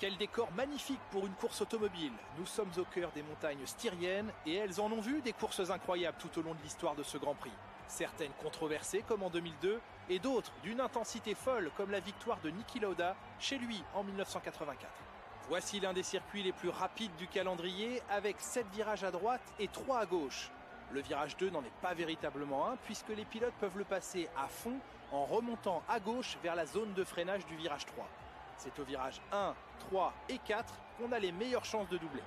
Quel décor magnifique pour une course automobile. Nous sommes au cœur des montagnes styriennes et elles en ont vu des courses incroyables tout au long de l'histoire de ce Grand Prix. Certaines controversées comme en 2002 et d'autres d'une intensité folle comme la victoire de Niki Lauda chez lui en 1984. Voici l'un des circuits les plus rapides du calendrier avec 7 virages à droite et 3 à gauche. Le virage 2 n'en est pas véritablement un puisque les pilotes peuvent le passer à fond en remontant à gauche vers la zone de freinage du virage 3. C'est au virage 1, 3 et 4 qu'on a les meilleures chances de doubler.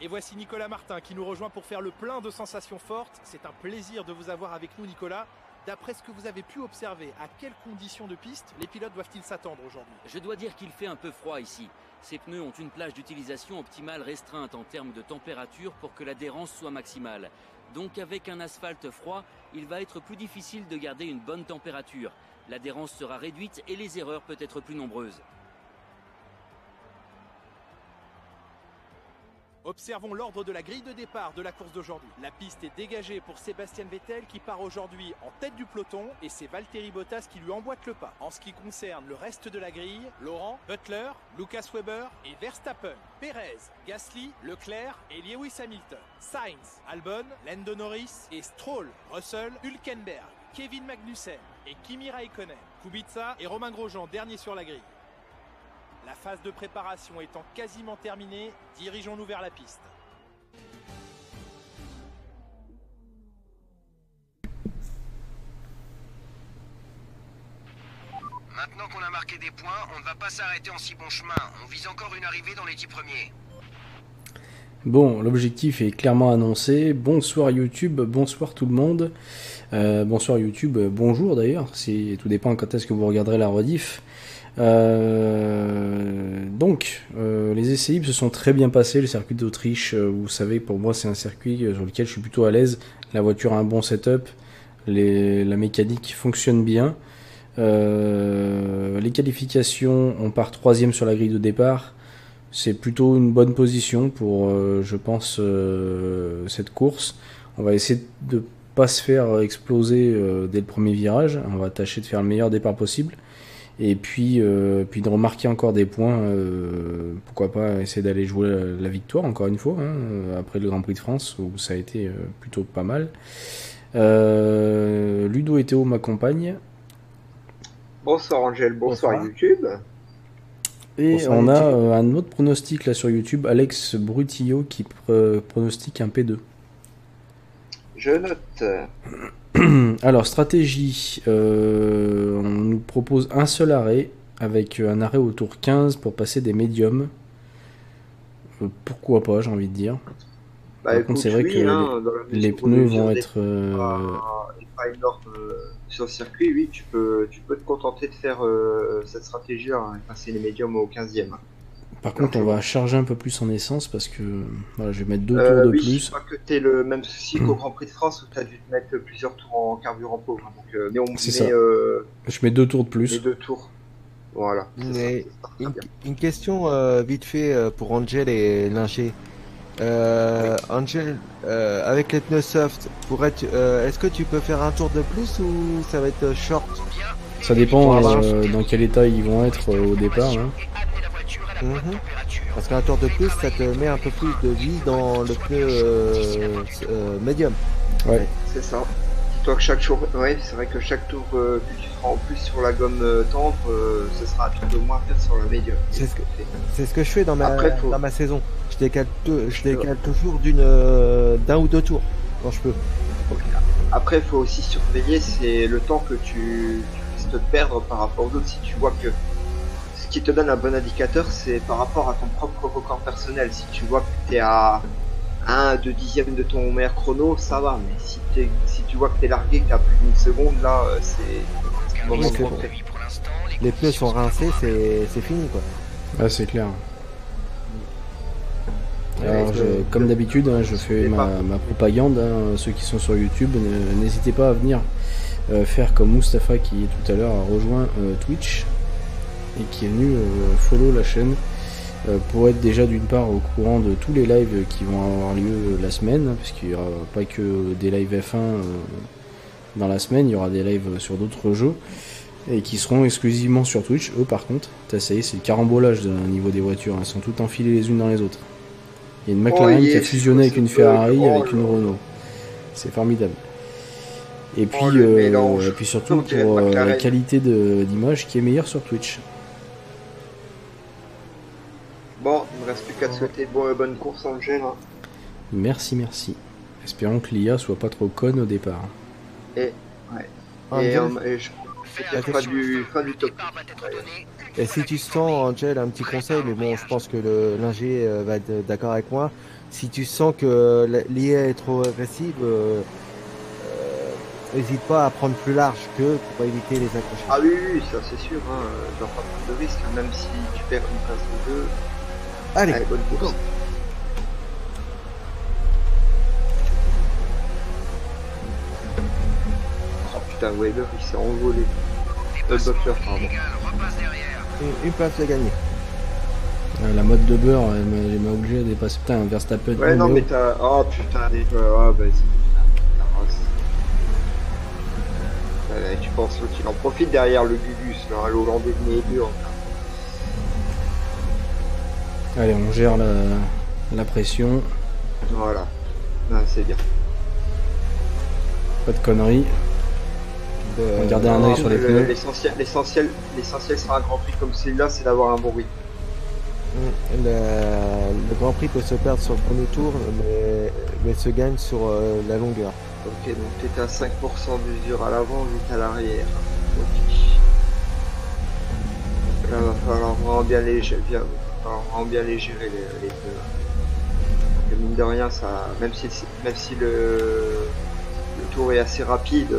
Et voici Nicolas Martin qui nous rejoint pour faire le plein de sensations fortes. C'est un plaisir de vous avoir avec nous, Nicolas. D'après ce que vous avez pu observer, à quelles conditions de piste les pilotes doivent-ils s'attendre aujourd'hui? Je dois dire qu'il fait un peu froid ici. Ces pneus ont une plage d'utilisation optimale restreinte en termes de température pour que l'adhérence soit maximale. Donc avec un asphalte froid, il va être plus difficile de garder une bonne température. L'adhérence sera réduite et les erreurs peut être plus nombreuses. Observons l'ordre de la grille de départ de la course d'aujourd'hui. La piste est dégagée pour Sebastian Vettel qui part aujourd'hui en tête du peloton et c'est Valtteri Bottas qui lui emboîte le pas. En ce qui concerne le reste de la grille, Laurent, Butler, Lucas Weber et Verstappen, Perez, Gasly, Leclerc et Lewis Hamilton, Sainz, Albon, Lando Norris et Stroll, Russell, Hülkenberg, Kevin Magnussen et Kimi Raikkonen, Kubica et Romain Grosjean, dernier sur la grille. La phase de préparation étant quasiment terminée, dirigeons-nous vers la piste. Maintenant qu'on a marqué des points, on ne va pas s'arrêter en si bon chemin. On vise encore une arrivée dans les 10 premiers. Bon, l'objectif est clairement annoncé. Bonsoir YouTube, bonsoir tout le monde. Bonsoir YouTube, bonjour d'ailleurs, tout dépend quand est-ce que vous regarderez la rediff. Donc les essais libres se sont très bien passés. Le circuit d'Autriche, vous savez, pour moi c'est un circuit sur lequel je suis plutôt à l'aise. La voiture a un bon setup, la mécanique fonctionne bien. Les qualifications, on part 3ème sur la grille de départ. C'est plutôt une bonne position pour, je pense, cette course. On va essayer de pas se faire exploser dès le premier virage. On va tâcher de faire le meilleur départ possible. Et puis de remarquer encore des points, pourquoi pas essayer d'aller jouer la victoire encore une fois, hein, après le Grand Prix de France où ça a été plutôt pas mal. Ludo et Théo m'accompagnent. Bonsoir Angel, bonsoir YouTube. Et bonsoir, on a un autre pronostic là sur YouTube, Alex Brutillo qui pronostique un P2. Je note. Alors, stratégie, on nous propose un seul arrêt, avec un arrêt au tour 15 pour passer des médiums. Pourquoi pas, j'ai envie de dire. Bah, par contre, c'est vrai que les pneus vont être... Pas énorme sur le circuit, oui, tu peux te contenter de faire cette stratégie, hein, passer les médiums au 15e. Par contre, on va charger un peu plus en essence parce que voilà, je vais mettre 2 tours de plus. Je crois que tu es le même souci qu'au Grand Prix de France où tu as dû te mettre plusieurs tours en carburant pauvre. Hein, donc, mais on met, ça. Je mets 2 tours de plus. 2 tours. Voilà. Mais ça, une question vite fait pour Angel et Linger. Angel, avec les pneus soft, est-ce que tu peux faire un tour de plus ou ça va être short? Ça dépend dans quel état ils vont être au départ. Hein. Parce qu'un tour de plus, ça te met un peu plus de vie dans le pneu médium. Ouais, c'est ça. Dis-toi que chaque tour, ouais, c'est vrai que chaque tour que tu feras en plus sur la gomme tendre, ce sera un tour de moins à faire sur le médium. C'est ce que je fais dans ma, dans ma saison. Je décale toujours d'un ou deux tours quand je peux. Okay. Après, il faut aussi surveiller c'est le temps que tu risques de perdre par rapport aux autres. Si tu vois que ce qui te donne un bon indicateur, c'est par rapport à ton propre record personnel. Si tu vois que tu es à 1, 2 dixièmes de ton meilleur chrono, ça va. Mais si tu vois que tu es largué, que tu as plus d'une seconde, là, c'est bon. Les pneus sont rincés, c'est fini, quoi. Ah, c'est clair. Alors, comme d'habitude, hein, je fais ma propagande. Hein, ceux qui sont sur YouTube, n'hésitez pas à venir faire comme Mustapha qui, tout à l'heure, a rejoint Twitch. Et qui est venu follow la chaîne pour être déjà d'une part au courant de tous les lives qui vont avoir lieu la semaine, parce qu'il n'y aura pas que des lives F1 dans la semaine. Il y aura des lives sur d'autres jeux et qui seront exclusivement sur Twitch. Eux, par contre, ça y est, c'est le carambolage au niveau des voitures. Elles sont toutes enfilées les unes dans les autres. Il y a une McLaren qui a fusionné avec une Ferrari, avec une Renault. C'est formidable. Et puis, surtout pour la qualité d'image qui est meilleure sur Twitch. Bon, il ne me reste plus qu'à te souhaiter bonne course, Angel. Merci, merci. Espérons que l'IA soit pas trop conne au départ. Et, je pas du top. Et si tu sens, Angel, un petit conseil, mais bon, je pense que l'ingé va être d'accord avec moi. Si tu sens que l'IA est trop agressive, n'hésite pas à prendre plus large que pour éviter les accrochages. Ah oui, oui, ça c'est sûr, hein. Genre pas prendre de risque, même si tu perds une place ou deux. Allez, bonne course. Oh putain, Weber il s'est envolé. Butler, pardon. Une place à gagner. La mode de beurre, elle m'a obligé à dépasser. Putain, Verstappen. Ouais, non, mais t'as. Oh putain, les ah, vas-y. Tu penses qu'il en profite derrière le Gugus, l'Hollandais de Nédur. Allez, on gère la pression. Voilà, c'est bien. Pas de conneries. On va garder un œil sur les pneus. L'essentiel sur un Grand Prix comme celui-là, c'est d'avoir un bon rythme. Le Grand Prix peut se perdre sur le premier tour, mais se gagne sur la longueur. Ok, donc tu étais à 5% d'usure à l'avant, j'étais à l'arrière. Ok. Là, il va falloir vraiment bien les gérer, les pneus. Et mine de rien, ça, même si le tour est assez rapide,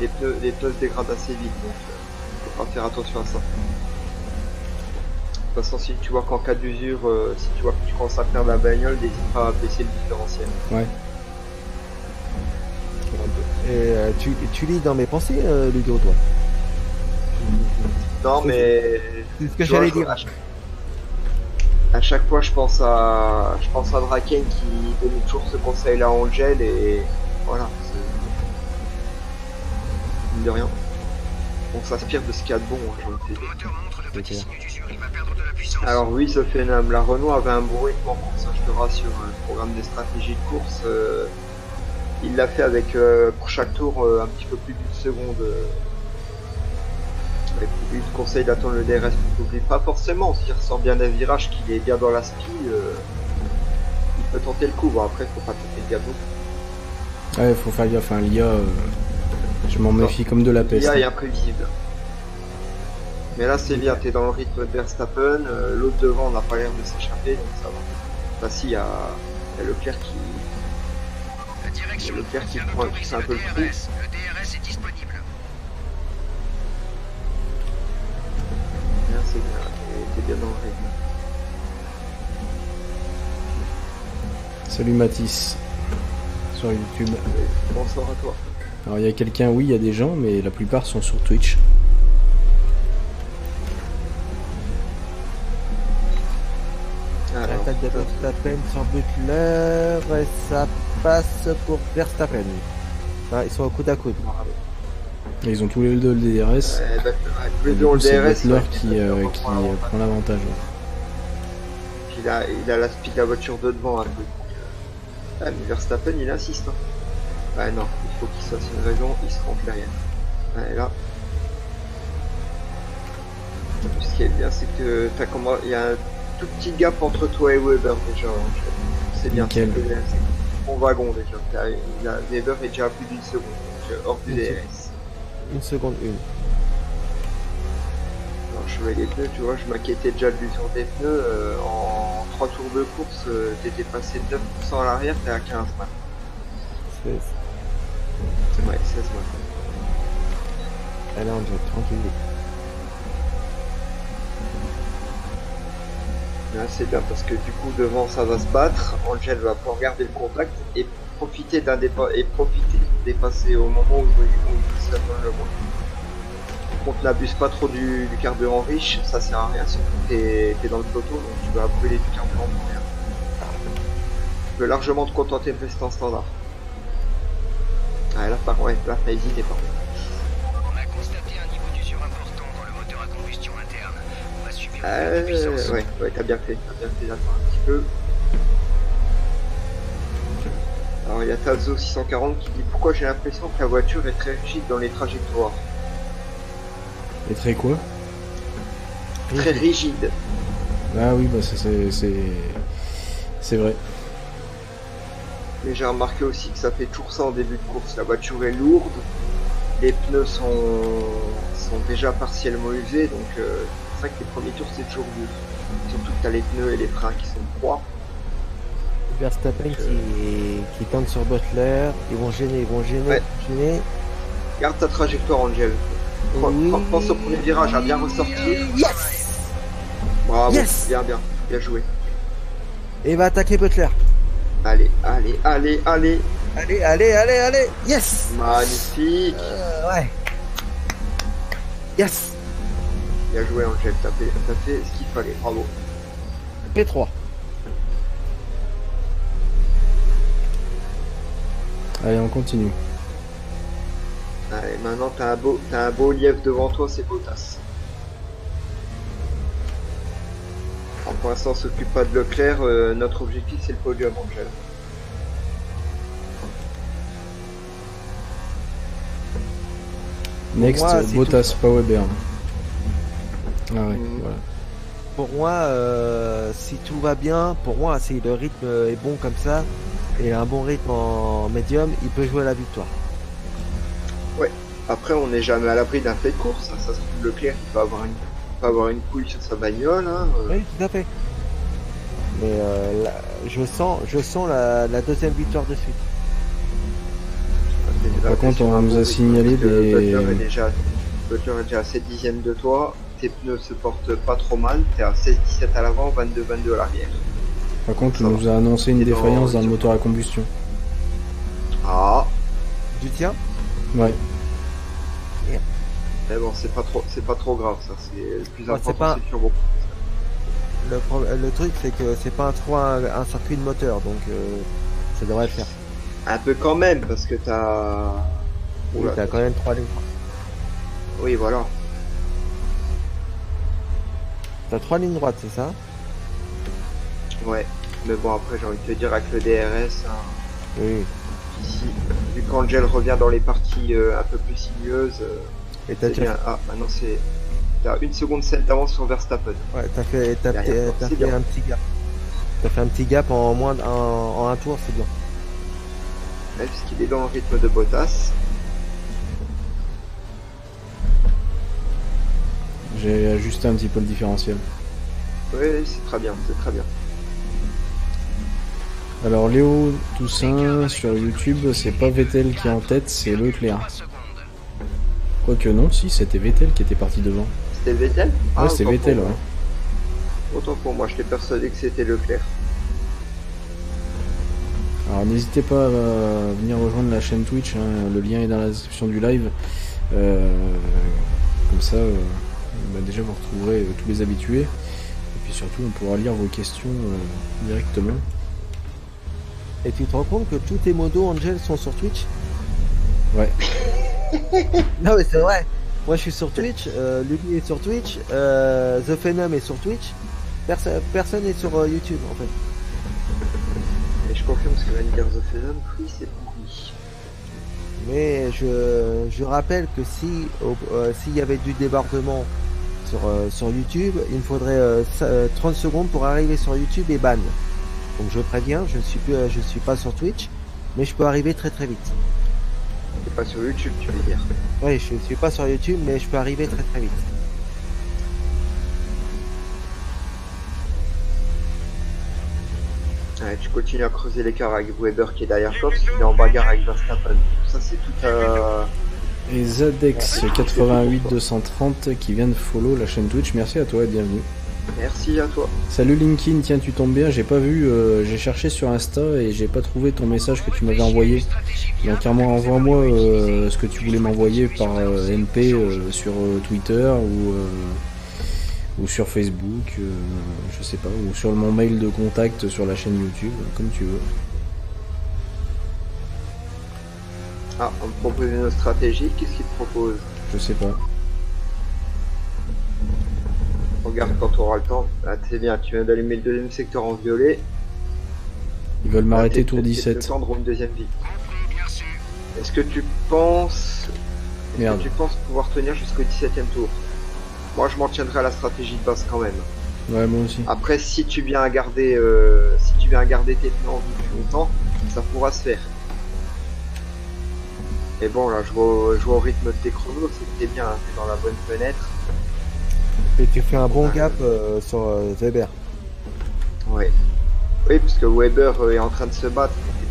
les pneus se dégradent assez vite. Donc il faut faire attention à ça. De toute façon, si tu vois qu'en cas d'usure, si tu vois que tu commences à perdre la bagnole, n'hésite pas à baisser le différentiel. Ouais. Et tu lis dans mes pensées, Ludo, toi? Non, mais c'est ce que j'allais dire. À chaque fois, je pense à Draken qui donne toujours ce conseil à Angel et voilà. Mine de rien. On s'inspire de ce qu'il y a de bon. Alors oui, ce phénomène. La Renault avait un bon rythme en course. Je te rassure. Le programme des stratégies de course. Il l'a fait avec pour chaque tour un petit peu plus d'une seconde. Il te conseille d'attendre le DRS pour t'oublier. Pas forcément, s'il ressort bien d'un virage qu'il est bien dans la spi, il peut tenter le coup. Bon, après, faut pas tenter le gazon. Ouais, faut faire gaffe. Hein, l'IA, je m'en méfie comme de la peste. L'IA est imprévisible. Mais là, c'est bien, t'es dans le rythme de Verstappen. L'autre devant n'a pas l'air de s'échapper, donc ça va. Là, si, il y a Leclerc qui. Leclerc qui prend un peu le coup. Le DRS est disponible. Merci, t'es bien dans le rythme. Salut Mathis, sur YouTube. Bonsoir à toi. Alors il y a quelqu'un, oui, il y a des gens, mais la plupart sont sur Twitch. L'attaque de Verstappen sur Butler et ça passe pour Verstappen. Enfin, ils sont au coude à coude. Et ils ont tous les deux le DRS. C'est Butler qui prend l'avantage. Ouais. Il a la speed de la voiture de devant un peu. Ah, mais Verstappen il insiste. Hein. Ah non, il faut qu'il soit sur une raison, il se rentre derrière. Ah, et là. Ce qui est bien, c'est que t'as comment. Il y a un tout petit gap entre toi et Weber déjà. C'est bien, c'est mon wagon déjà. Weber est déjà à plus d'une seconde, donc hors du DRS. Une seconde, une. Alors, je voyais les pneus, tu vois, je m'inquiétais déjà de l'usure des pneus. En 3 tours de course, t'étais passé de 9% à l'arrière, t'es à 15 maintenant. 16. Ouais, 16 maintenant. Allez, on doit être tranquille. C'est bien parce que du coup devant ça va se battre, Angel va pouvoir garder le contact et profiter d'un dépasser au moment où il se donne le moins. Contre n'abuse pas trop du carburant riche, ça sert à rien surtout t'es dans le poteau donc tu vas brûler du carburant pour rien. Tu peux largement te contenter de rester en standard. Ah, là, par ouais, là, n'hésitez pas. On a constaté un niveau d'usure important dans le moteur à combustion interne. On va subir la puissance. Ouais, ouais, t'as bien fait d'attendre un petit peu. Alors, il y a Tazo 640 qui dit pourquoi j'ai l'impression que la voiture est très rigide dans les trajectoires. Et très quoi? Très rigide. Ah oui, bah c'est vrai. Mais j'ai remarqué aussi que ça fait toujours ça en début de course. La voiture est lourde, les pneus sont déjà partiellement usés, donc c'est vrai que les premiers tours c'est toujours dur. Surtout que t'as les pneus et les freins qui sont froids. Verstappen qui tente sur Butler, ils vont gêner, ouais. Gêner. Garde ta trajectoire, Angel. Pense au premier virage, à bien ressortir. Yes. Bravo, yes. Bien joué. Et va attaquer Butler. Allez. Yes. Magnifique. Ouais. Yes. Bien joué, Angel, t'as fait ce qu'il fallait, bravo. P3. Allez, on continue. Allez, maintenant t'as un beau lièvre devant toi, c'est Bottas. Alors, pour l'instant, on s'occupe pas de Leclerc. Notre objectif, c'est le podium, Angel. Next, moi, Bottas, pas Weber. Ah ouais, voilà. Pour moi, si tout va bien, pour moi, si le rythme est bon comme ça, et un bon rythme en médium, il peut jouer à la victoire. Ouais, après on n'est jamais à l'abri d'un fait de course, hein. Ça se trouve Leclerc qui va avoir une couille sur sa bagnole, hein. Oui, tout à fait. Mais là, je sens la deuxième victoire de suite. Par contre, on nous a signalé des... Butler est déjà à 7 dixièmes de toi, tes pneus se portent pas trop mal, t'es à 16-17 à l'avant, 22-22 à l'arrière. Par contre, on nous a annoncé une défaillance d'un moteur à combustion. Ah, du tien? Ouais. Yeah. Mais bon, c'est pas trop grave, ça. C'est le plus important, c'est le turbo. Le truc, c'est que c'est pas un circuit de moteur, donc ça devrait le faire. Un peu quand même, parce que t'as... Oui, t'as quand même 3 lignes. Oui, voilà. T'as 3 lignes droites, c'est ça? Ouais. Mais bon, après, j'ai envie de te dire, avec le DRS, hein, oui. Ici, vu qu'Angel revient dans les parties un peu plus sinueuses, et t'as bien... Ah, maintenant c'est... T'as 1,7 secondes d'avance sur Verstappen. Ouais, t'as fait un petit gap. T'as fait un petit gap en un tour, c'est bien. Ouais, puisqu'il est dans le rythme de Bottas. J'ai ajusté un petit peu le différentiel. Ouais, c'est très bien, c'est très bien. Alors Léo Toussaint sur YouTube, c'est pas Vettel qui est en tête, c'est Leclerc. Quoique non, si, c'était Vettel qui était parti devant. C'était Vettel? Ah, ouais, c'était Vettel, ouais. Autant pour moi, j'étais persuadé que c'était Leclerc. Alors n'hésitez pas à venir rejoindre la chaîne Twitch, hein. Le lien est dans la description du live. Comme ça, bah, déjà vous retrouverez tous les habitués. Et puis surtout, on pourra lire vos questions directement. Et tu te rends compte que tous tes modos Angel sont sur Twitch? Ouais. Non mais c'est vrai. Moi je suis sur Twitch, Lully est sur Twitch, The Phenom est sur Twitch, personne n'est sur YouTube en fait. Et je confirme ce que va dire The Phenom, oui c'est pourri. Mais je rappelle que si s'il y avait du débordement sur YouTube, il me faudrait 30 secondes pour arriver sur YouTube et ban. Donc je préviens, je ne suis pas sur Twitch, mais je peux arriver très très vite. T'es pas sur YouTube, tu veux dire? Oui, je ne suis pas sur YouTube, mais je peux arriver très très vite. Ouais, tu continues à creuser l'écart avec Weber qui est derrière toi, parce qu'il est en bagarre avec Verstappen. Ça c'est tout à... Et Zadex 88 230 qui vient de follow la chaîne Twitch, merci à toi et bienvenue. Merci à toi. Salut Linkin, tiens tu tombes bien, j'ai pas vu, j'ai cherché sur Insta et j'ai pas trouvé ton message que tu m'avais envoyé. Donc envoie-moi ce que tu voulais m'envoyer par MP sur Twitter ou sur Facebook, je sais pas, ou sur mon mail de contact sur la chaîne YouTube, comme tu veux. Ah, On te propose une autre stratégie, qu'est-ce qu'il te propose? Je sais pas. Regarde quand tu auras le temps. Ah, c'est bien, tu viens d'allumer le deuxième secteur en violet. Ils veulent m'arrêter tour 17. Tendre une deuxième vie. Est-ce que tu penses... Merde. Que tu penses pouvoir tenir jusqu'au 17ème tour? Moi, je m'en tiendrai à la stratégie de base quand même. Ouais, moi aussi. Après, si tu viens à garder, tes pneus en vue plus longtemps, ça pourra se faire. Et bon, là, je vois au rythme de tes chronos, c'est bien, hein, t'es dans la bonne fenêtre. Et tu fais un bon gap sur Weber. Ouais. Oui, parce que Weber est en train de se battre avec les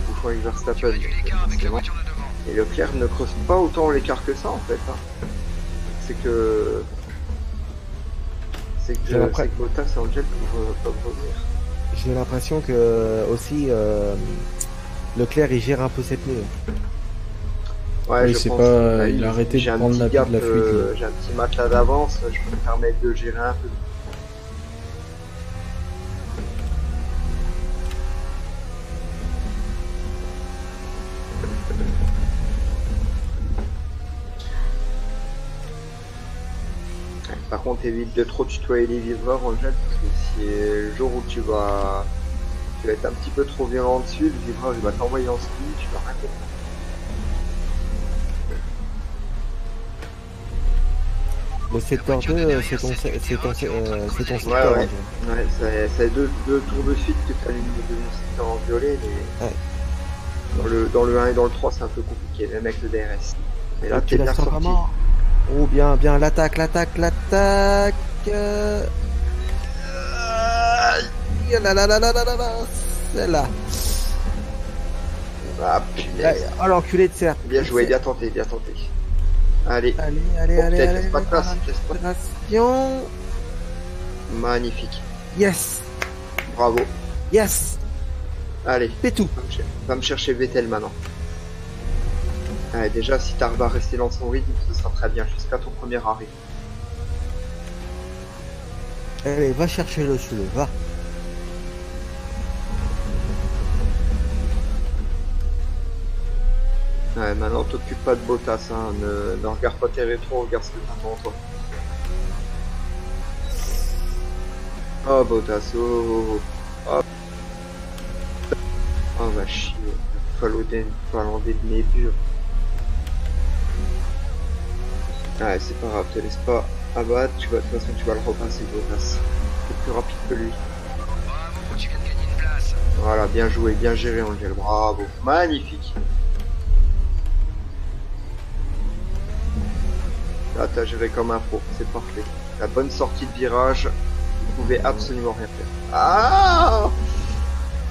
bouchons avec Verstappen. Et Leclerc ne creuse pas autant l'écart que ça en fait. Hein. C'est que Bottas et Angel peuvent revenir. J'ai l'impression que aussi Leclerc il gère un peu ses pneus. Ouais, oui, je pense pas... Il a arrêté de prendre la piste de la fuite. J'ai un petit matelas d'avance, je peux me permettre de gérer un peu. Par contre, évite de trop tutoyer les viewers, Angel, parce que si le jour où tu vas être un petit peu trop violent dessus, le viveur il va t'envoyer en ski, tu vas rien comprendre. Le secteur 2, c'est ton secteur. Ouais, c'est deux tours de suite que tu as le secteur en violet, mais dans le 1 et dans le 3, c'est un peu compliqué, même avec le DRS. Mais là, tu es bien sorti. Oh, bien, l'attaque. Celle-là. Ah, punaise. Oh, l'enculé de serre. Bien joué, bien tenté. Allez, laisse pas de place, Magnifique. Yes. Bravo. Yes. Allez. C'est tout. Va me chercher Vettel maintenant. Allez, déjà, si t'arrives à rester dans son rythme, ce sera très bien jusqu'à ton premier arrêt. Allez, va chercher le cheveu, va. Ouais, maintenant t'occupe pas de Bottas, hein. Ne regarde pas tes rétros, regarde ce que t'as devant toi. Oh Bottas, oh. Oh va chier, fallondé de mes burs. Ouais, c'est pas grave, te laisse pas abattre, de toute façon tu vas le repasser Bottas. T'es plus rapide que lui. Bravo, tu viens de gagner une place. Voilà, bien joué, bien géré Angel, bravo, magnifique. Là, t'as géré comme un pro, c'est parfait. La bonne sortie de virage, vous pouvez absolument rien faire. Ah,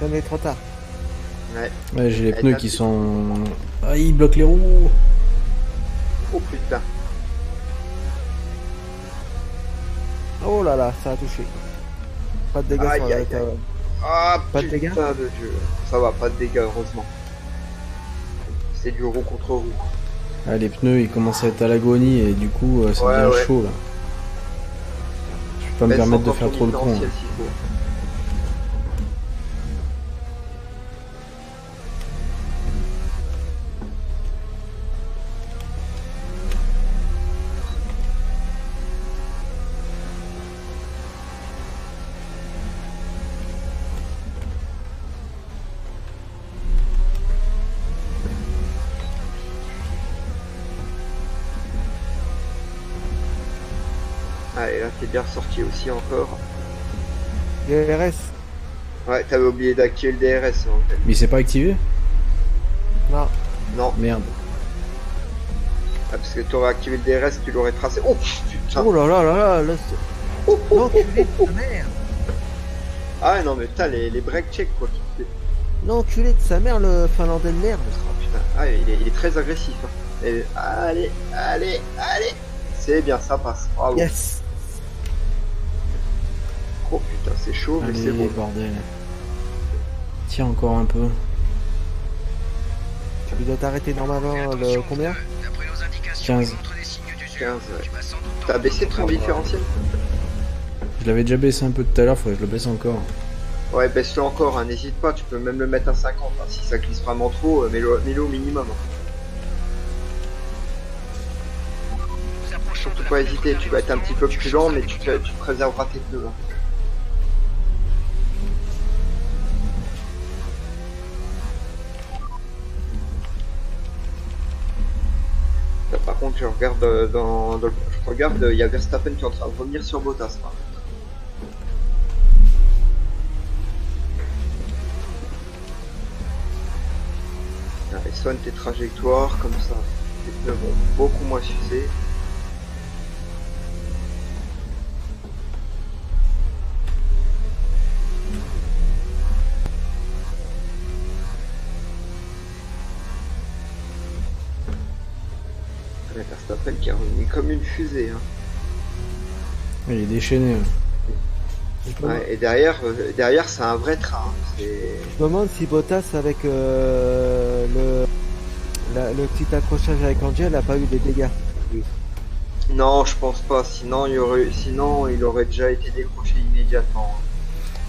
on est trop tard. Ouais, j'ai les pneus qui sont... Ah, ils bloquent les roues. Oh putain. Oh là là, ça a touché. Pas de dégâts. Ah, pas de dégâts. Putain de Dieu. Ça va, pas de dégâts, heureusement. C'est du roue contre roue. Ah, les pneus ils commencent à être à l'agonie et du coup ça devient chaud là. Je peux pas me permettre de faire trop le con. Hein. Bien sorti aussi encore. DRS. Ouais, t'avais oublié d'activer le DRS. En fait. Mais c'est pas activé. Non. Merde. Ah, parce que t'aurais activé le DRS, tu l'aurais tracé. Oh putain. Oh là là là là. L'enculé de sa mère. Ah non mais putain les break check quoi. L'enculé de sa mère, le finlandais de merde. Oh, putain. Ah, il est très agressif. Hein. Et, allez. C'est bien, ça passe. Bravo. Yes. Oh putain, c'est chaud, mais c'est bon. Bordel. Tiens, encore un peu. Tu dois t'arrêter normalement le combien? 15. 15, ouais. T'as baissé ton différentiel? Je l'avais déjà baissé un peu tout à l'heure, faudrait que je le baisse encore. Ouais, baisse-le encore, n'hésite pas, tu peux même le mettre à 50, hein, si ça glisse vraiment trop, mets-le au minimum. Faut pas hésiter, tu vas être un petit peu plus lent, mais tu préserveras tes pneus. Hein. Par contre, je regarde il y a Verstappen qui est en train de revenir sur Bottas. Par contre. Allez, soigne tes trajectoires, comme ça, les pneus vont beaucoup moins s'user. Verstappen qui est revenu comme une fusée. Hein. Il est déchaîné. Ouais, et derrière c'est un vrai train. Je me demande si Bottas avec le petit accrochage avec Angel n'a pas eu des dégâts. Oui. Non, je pense pas. Sinon il aurait déjà été décroché immédiatement.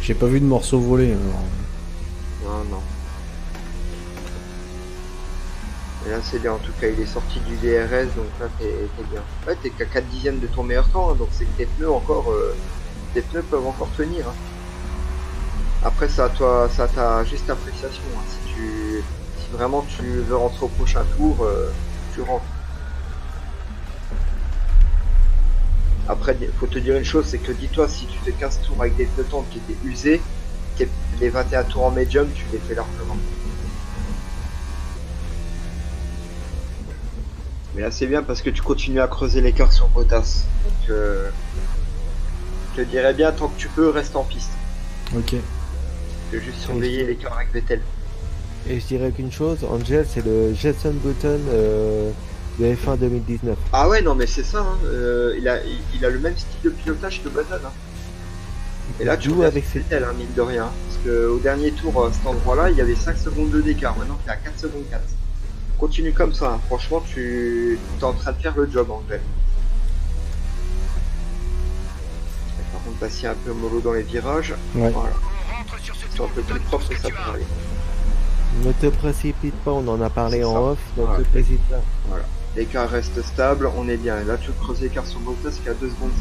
J'ai pas vu de morceaux voler. Alors. Non. Et là c'est bien, en tout cas il est sorti du DRS, donc là t'es bien. Ouais, t'es qu'à 4 dixièmes de ton meilleur temps, hein, donc c'est que tes pneus peuvent encore tenir. Hein. Après ça t'a juste appréciation. Hein. Si vraiment tu veux rentrer au prochain tour, tu rentres. Après faut te dire une chose, c'est que dis-toi, si tu fais 15 tours avec des pneus tendres qui étaient usés, les 21 tours en médium, tu les fais largement. Mais là c'est bien parce que tu continues à creuser l'écart sur Bottas. Donc je te dirais bien, tant que tu peux, reste en piste. Ok. Je veux juste surveiller l'écart avec Vettel. Et je dirais qu'une chose, Angel, c'est le Jason Button de F1 2019. Ah ouais, non mais c'est ça, hein. Il a le même style de pilotage que Button. Hein. Et là tu vois avec Vettel, hein, mine de rien. Parce qu'au dernier tour, à cet endroit-là, il y avait 5 secondes de d'écart. Maintenant t'es à 4 secondes 4. Continue comme ça, hein. Franchement tu es en train de faire le job en fait. Par contre passer un peu mollo dans les virages, ouais. Voilà. C'est un peu plus propre que ça peut aller. Ne te précipite pas, on en a parlé en off, donc voilà. Ne te précipite pas. Voilà. L'écart reste stable, on est bien. Et là tu creuses l'écart sur Bottas qui a 2 secondes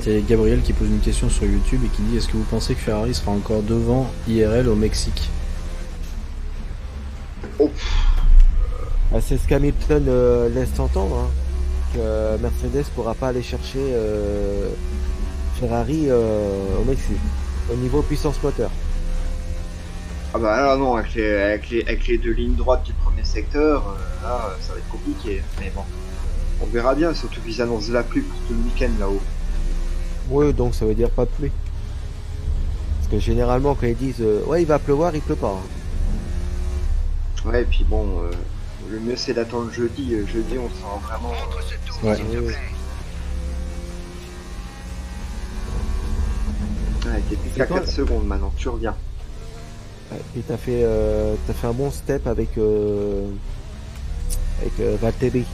7. Il y a Gabriel qui pose une question sur YouTube et qui dit: est-ce que vous pensez que Ferrari sera encore devant IRL au Mexique? Oh. C'est ce qu'Hamilton laisse entendre, hein, que Mercedes pourra pas aller chercher Ferrari au Mexique, au niveau puissance moteur. Ah bah là non, avec les deux lignes droites du premier secteur, là ça va être compliqué, mais bon, on verra bien, surtout qu'ils annoncent la pluie pour tout le week-end là-haut. Ouais, donc ça veut dire pas de pluie. Parce que généralement quand ils disent ouais il va pleuvoir, il pleut pas. Hein. Ouais, et puis bon... le mieux c'est d'attendre jeudi, on sent vraiment... Ouais. T'es plus qu'à 4 secondes maintenant, tu reviens. Et t'as fait un bon step avec Valtteri.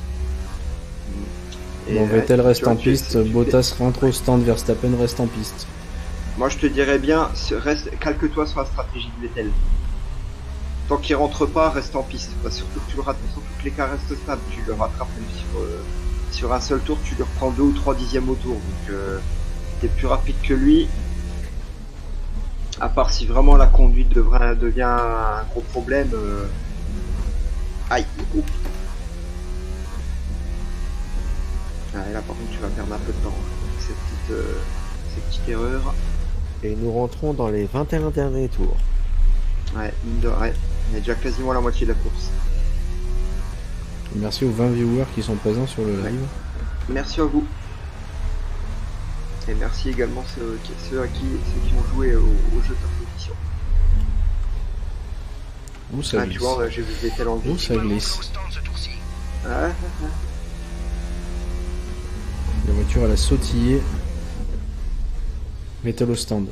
Bon, Vettel reste en piste, Bottas rentre au stand, Verstappen reste en piste. Moi je te dirais bien, calque-toi sur la stratégie de Vettel. Tant qu'il rentre pas, reste en piste. Bah, surtout que tu le rattrapes, surtout que l'écart reste stable, tu le rattrapes même sur un seul tour, tu lui reprends 2 ou 3 dixièmes au tour. Donc t'es plus rapide que lui. À part si vraiment la conduite devient un gros problème. Aïe. Oups. Ah, et là par contre tu vas perdre un peu de temps avec ces petites erreurs. Et nous rentrons dans les 21 derniers tours. Ouais, on est déjà quasiment à la moitié de la course. Merci aux 20 viewers qui sont présents sur le live. Merci à vous. Et merci également ceux qui ont joué au jeu d'imposition. Où ça glisse. Tu vois, j'ai vu des tels en glisse. Où ça glisse. Ah. La voiture, elle a sautillé. Vettel au stand.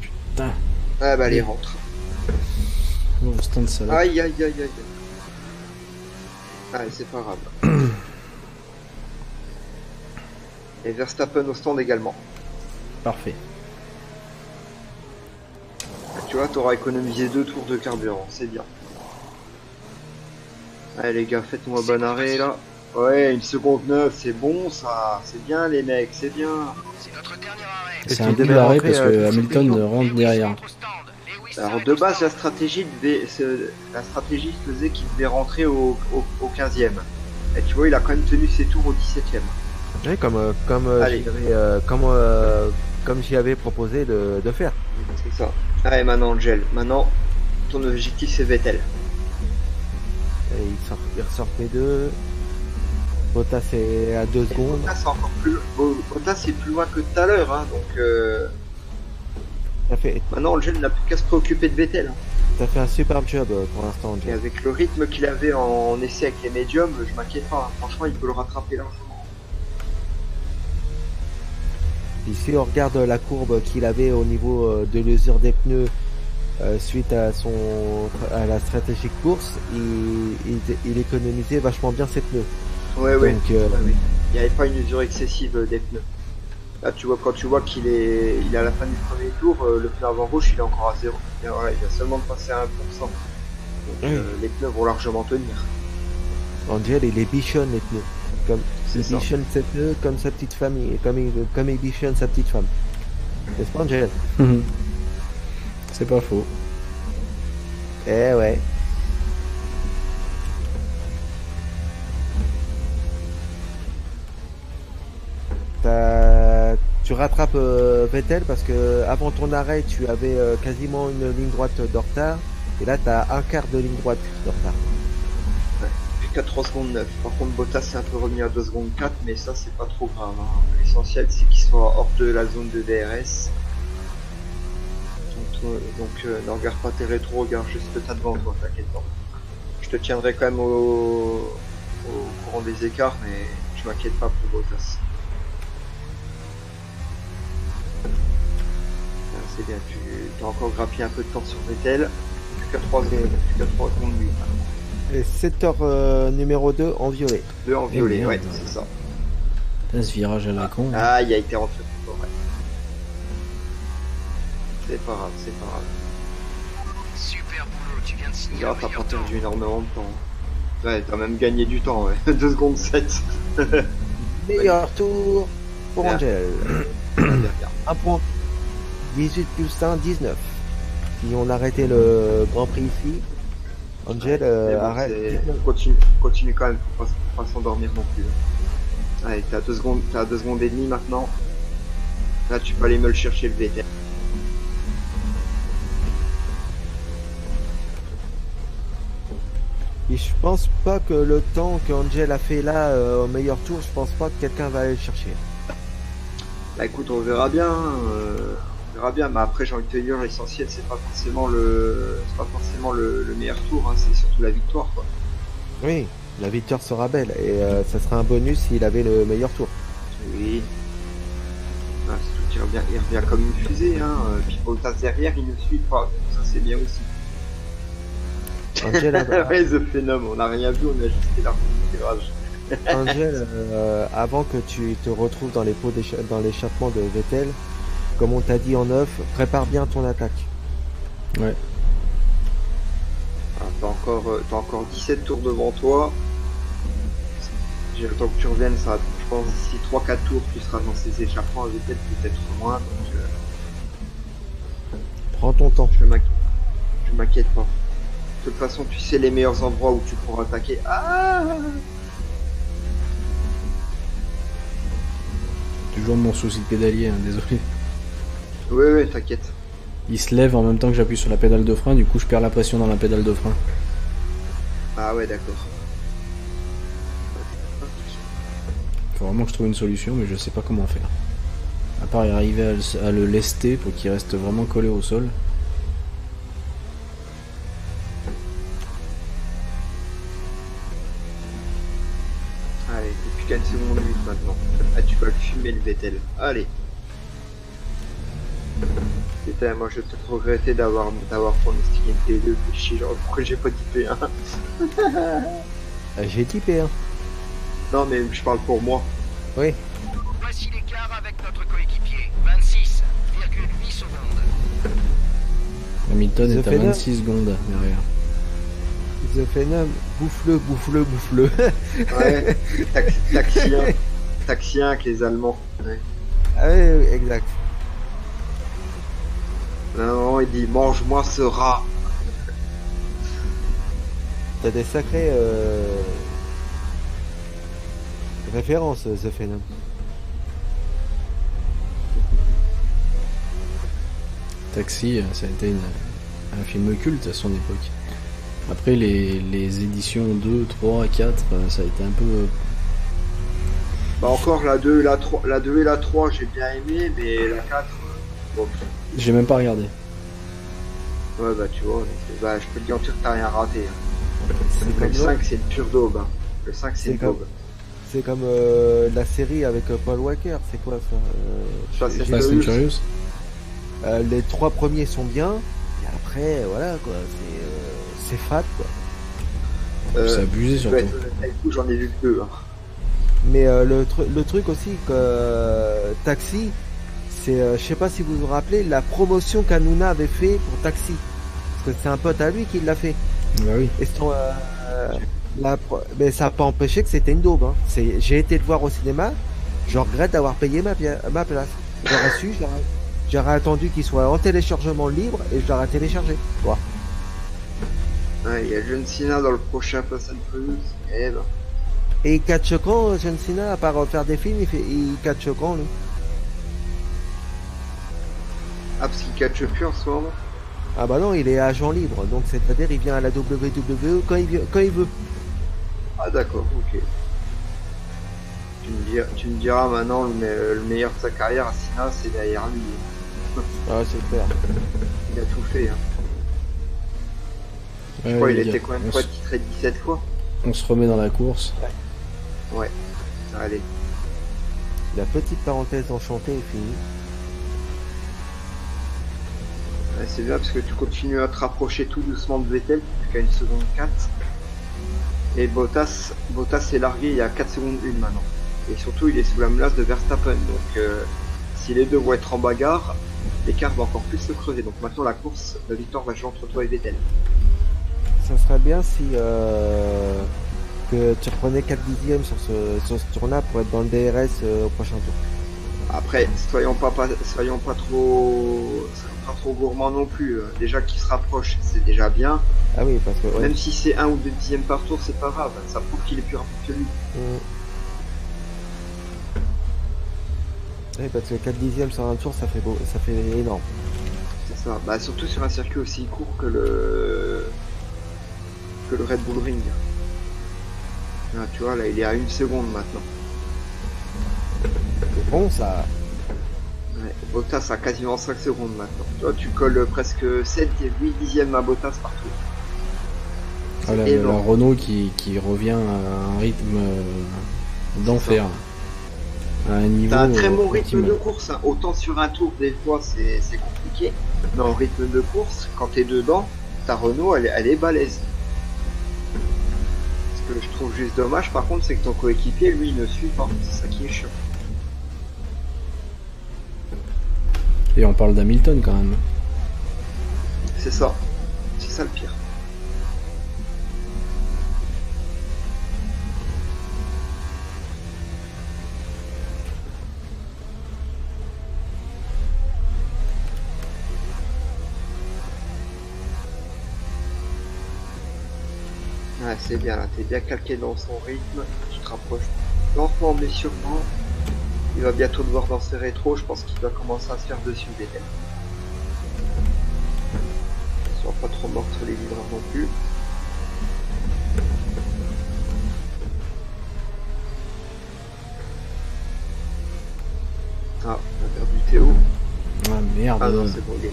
Putain. Ah bah, elle rentre. Bon, stand ça là. Aïe. Ah, c'est pas grave. Et Verstappen au stand également. Parfait. tu vois, t'auras économisé 2 tours de carburant, c'est bien. Allez les gars, faites-moi bon arrêt là. Ouais, 1 seconde 9, c'est bon ça, c'est bien les mecs, c'est bien. C'est un double arrêt parce que Hamilton rentre derrière. Alors de base la stratégie faisait qu'il devait rentrer au 15e. Et tu vois, il a quand même tenu ses tours au 17e. Ouais, comme j'y avais proposé de faire. C'est ça. Allez, maintenant Angel, maintenant ton objectif c'est Vettel. Et il ressort P2. Bottas est à 2 secondes. Bottas est plus loin que tout à l'heure, hein, donc. Maintenant, Angel n'a plus qu'à se préoccuper de Vettel. T'as fait un superbe job pour l'instant, Angel. Et avec le rythme qu'il avait en essai avec les médiums, je m'inquiète pas. Franchement, il peut le rattraper largement. Ici, on regarde la courbe qu'il avait au niveau de l'usure des pneus suite à la stratégie de course. Il économisait vachement bien ses pneus. Ouais, donc, ouais. Il n'y avait pas une usure excessive des pneus. Là, tu vois, quand tu vois qu'il est à la fin du premier tour, le pneu avant gauche il est encore à 0. Et voilà, il vient seulement de passer à 1%. Donc les pneus vont largement tenir. Angel, il les bichonne les pneus. Il bichonne ses pneus comme sa petite famille, comme il bichonne sa petite femme. C'est pas Angel. C'est pas faux. Eh ouais. Tu rattrapes Vettel parce que avant ton arrêt tu avais quasiment une ligne droite de retard et là tu as un quart de ligne droite de retard. Ouais, plus qu'à 3 secondes 9. Par contre Bottas c'est un peu revenu à 2 secondes 4 mais ça c'est pas trop grave. Hein. L'essentiel c'est qu'il soit hors de la zone de DRS. Donc ne regarde pas tes rétros, regarde juste ce que t'as devant toi, t'inquiète pas. Je te tiendrai quand même au courant des écarts mais je m'inquiète pas pour Bottas. C'est bien, tu as encore grappillé un peu de temps sur Vettel. Plus qu'à 3 secondes 8. Et 7h numéro 2 en violet. 2 en violet, bien, ouais, c'est ça. T'as ce virage à la con. Ah, il a été rentré plus fort, ouais. C'est pas grave, c'est pas grave. Super boulot, tu viens de signer. Regarde, t'as pas perdu énormément de temps. Ouais, t'as même gagné du temps, ouais. 2 secondes 7. Meilleur tour pour Angel. Un point. 18 plus 1, 19. Si on arrêtait le Grand Prix ici, Angel arrête. Continue quand même, faut pas s'endormir non plus. Allez, t'as 2 secondes, t'as 2 secondes et demie maintenant. Là, tu peux aller me le chercher le Vettel. Et je pense pas que le temps qu'Angel a fait là au meilleur tour, je pense pas que quelqu'un va aller le chercher. Bah écoute, on verra bien. Bien, mais après j'ai envie de te dire l'essentiel c'est pas forcément le meilleur tour, hein, c'est surtout la victoire quoi. Oui, la victoire sera belle et ça sera un bonus s'il avait le meilleur tour. Oui. Ah, tout il revient comme une fusée, hein. Puis Bottas derrière il ne suit pas, ça c'est bien aussi. Angel a... ouais, The Phenom, on n'a rien vu, on a juste fait l'arbre du virage. Angel, avant que tu te retrouves dans les pots dans l'échappement de Vettel. Comme on t'a dit en 9, prépare bien ton attaque. Ouais. Ah, t'as encore 17 tours devant toi. J'ai le temps que tu reviennes, ça, je pense d'ici 3-4 tours, tu seras dans ces échappements avec peut-être moins. Donc, prends ton temps. Je m'inquiète pas. De toute façon, tu sais les meilleurs endroits où tu pourras attaquer. Ah, toujours mon souci de pédalier, hein, désolé. Oui, oui, t'inquiète. Il se lève en même temps que j'appuie sur la pédale de frein, du coup je perds la pression dans la pédale de frein. Ah ouais, d'accord. Faut vraiment que je trouve une solution, mais je sais pas comment faire. À part arriver à le lester pour qu'il reste vraiment collé au sol. Allez, depuis 4 secondes 8 maintenant. Ah, tu vas le fumer le Vettel. Allez. Putain, moi je vais peut-être regretter d'avoir pronostiqué une P2, chier, genre pourquoi j'ai pas dit P1. J'ai dit P1. Non mais je parle pour moi. Oui. Voici l'écart avec notre coéquipier, 26,8 secondes. Hamilton est à 26 secondes derrière. The Phenom, bouffe-le, bouffe-le, bouffe-le. Ouais, taxien avec les Allemands. Ouais. Ah oui, exact. Non, il dit, mange-moi ce rat. T'as des sacrées références, The Phenom. Taxi, ça a été un film culte à son époque. Après les éditions 2, 3, 4, ça a été un peu... Bah encore la 2, la 3, la 2 et la 3 j'ai bien aimé, mais la 4... Bon. J'ai même pas regardé. Ouais bah tu vois, bah, je peux te garantir que t'as rien raté. Hein. Le 5 c'est le pur daube. Hein. Le 5 c'est le daube. C'est comme la série avec Paul Walker, c'est quoi ça, Fast and Furious. Les 3 premiers sont bien, et après voilà quoi, c'est fat quoi. C'est abusé surtout. Du coup j'en ai vu que 2. Hein. Mais le truc aussi que Taxi, c'est je sais pas si vous vous rappelez la promotion qu'Hanouna avait fait pour Taxi, parce que c'est un pote à lui qui l'a fait. Bah oui. Et son, mais ça n'a pas empêché que c'était une daube. Hein. J'ai été le voir au cinéma, je regrette d'avoir payé ma place. J'aurais su, j'aurais attendu qu'il soit en téléchargement libre et je l'aurais téléchargé. Voilà. Ouais, il y a John Cena dans le prochain Fast and Furious. Eh ben. Et il catch quand, John Cena, à part faire des films, il catch quand, lui? Ah, parce qu'il catch plus en ce moment. Ah bah non, il est agent libre, donc c'est-à-dire il vient à la WWE quand il veut. Ah d'accord, ok. Tu me diras maintenant, le meilleur de sa carrière à Cena, c'est derrière lui. Ah, c'est clair. Il a tout fait, hein. Je crois qu'il était quand même quoi, titré 17 fois. On se remet dans la course. Ouais. Ouais. Allez. La petite parenthèse enchantée est finie. Ouais, c'est bien parce que tu continues à te rapprocher tout doucement de Vettel jusqu'à 1 seconde 4. Et Bottas est largué il y a 4 secondes 1 maintenant. Et surtout il est sous la menace de Verstappen. Donc si les deux vont être en bagarre, l'écart va encore plus se creuser. Donc maintenant la course, la victoire va jouer entre toi et Vettel. Ça serait bien si que tu reprenais 4 dixièmes sur ce tour-là pour être dans le DRS au prochain tour. Après, soyons pas trop gourmands non plus. Déjà qu'ils se rapprochent, c'est déjà bien. Ah oui, parce que ouais. Même si c'est 1 ou 2 dixièmes par tour, c'est pas grave. Ça prouve qu'il est plus rapide que lui. Oui, parce que 4 dixièmes sur un tour, ça fait énorme. C'est ça. Bah surtout sur un circuit aussi court que le Red Bull Ring. Là, tu vois, là il est à 1 seconde maintenant. C'est bon ça. Ouais, Bottas a quasiment 5 secondes maintenant. Tu vois, tu colles presque 7 et 8 dixièmes à Bottas partout. Ah, la Renault qui revient à un rythme d'enfer. À un niveau. T'as un très bon rythme de course, hein. Autant sur un tour des fois c'est compliqué. Mais en rythme de course, quand t'es dedans, ta Renault elle est balèze. Que je trouve juste dommage par contre c'est que ton coéquipier lui ne suit pas, c'est ça qui est chiant. Et on parle d'Hamilton quand même. C'est ça le pire. Ah, c'est bien là, t'es bien calqué dans son rythme, tu te rapproches lentement mais sûrement. Il va bientôt devoir dans ses rétros, je pense qu'il va commencer à se faire dessus des têtes. Ils sont pas trop morts sur les livreurs non plus. Ah, on a perdu Théo. Ah merde. Ah non, c'est bon, il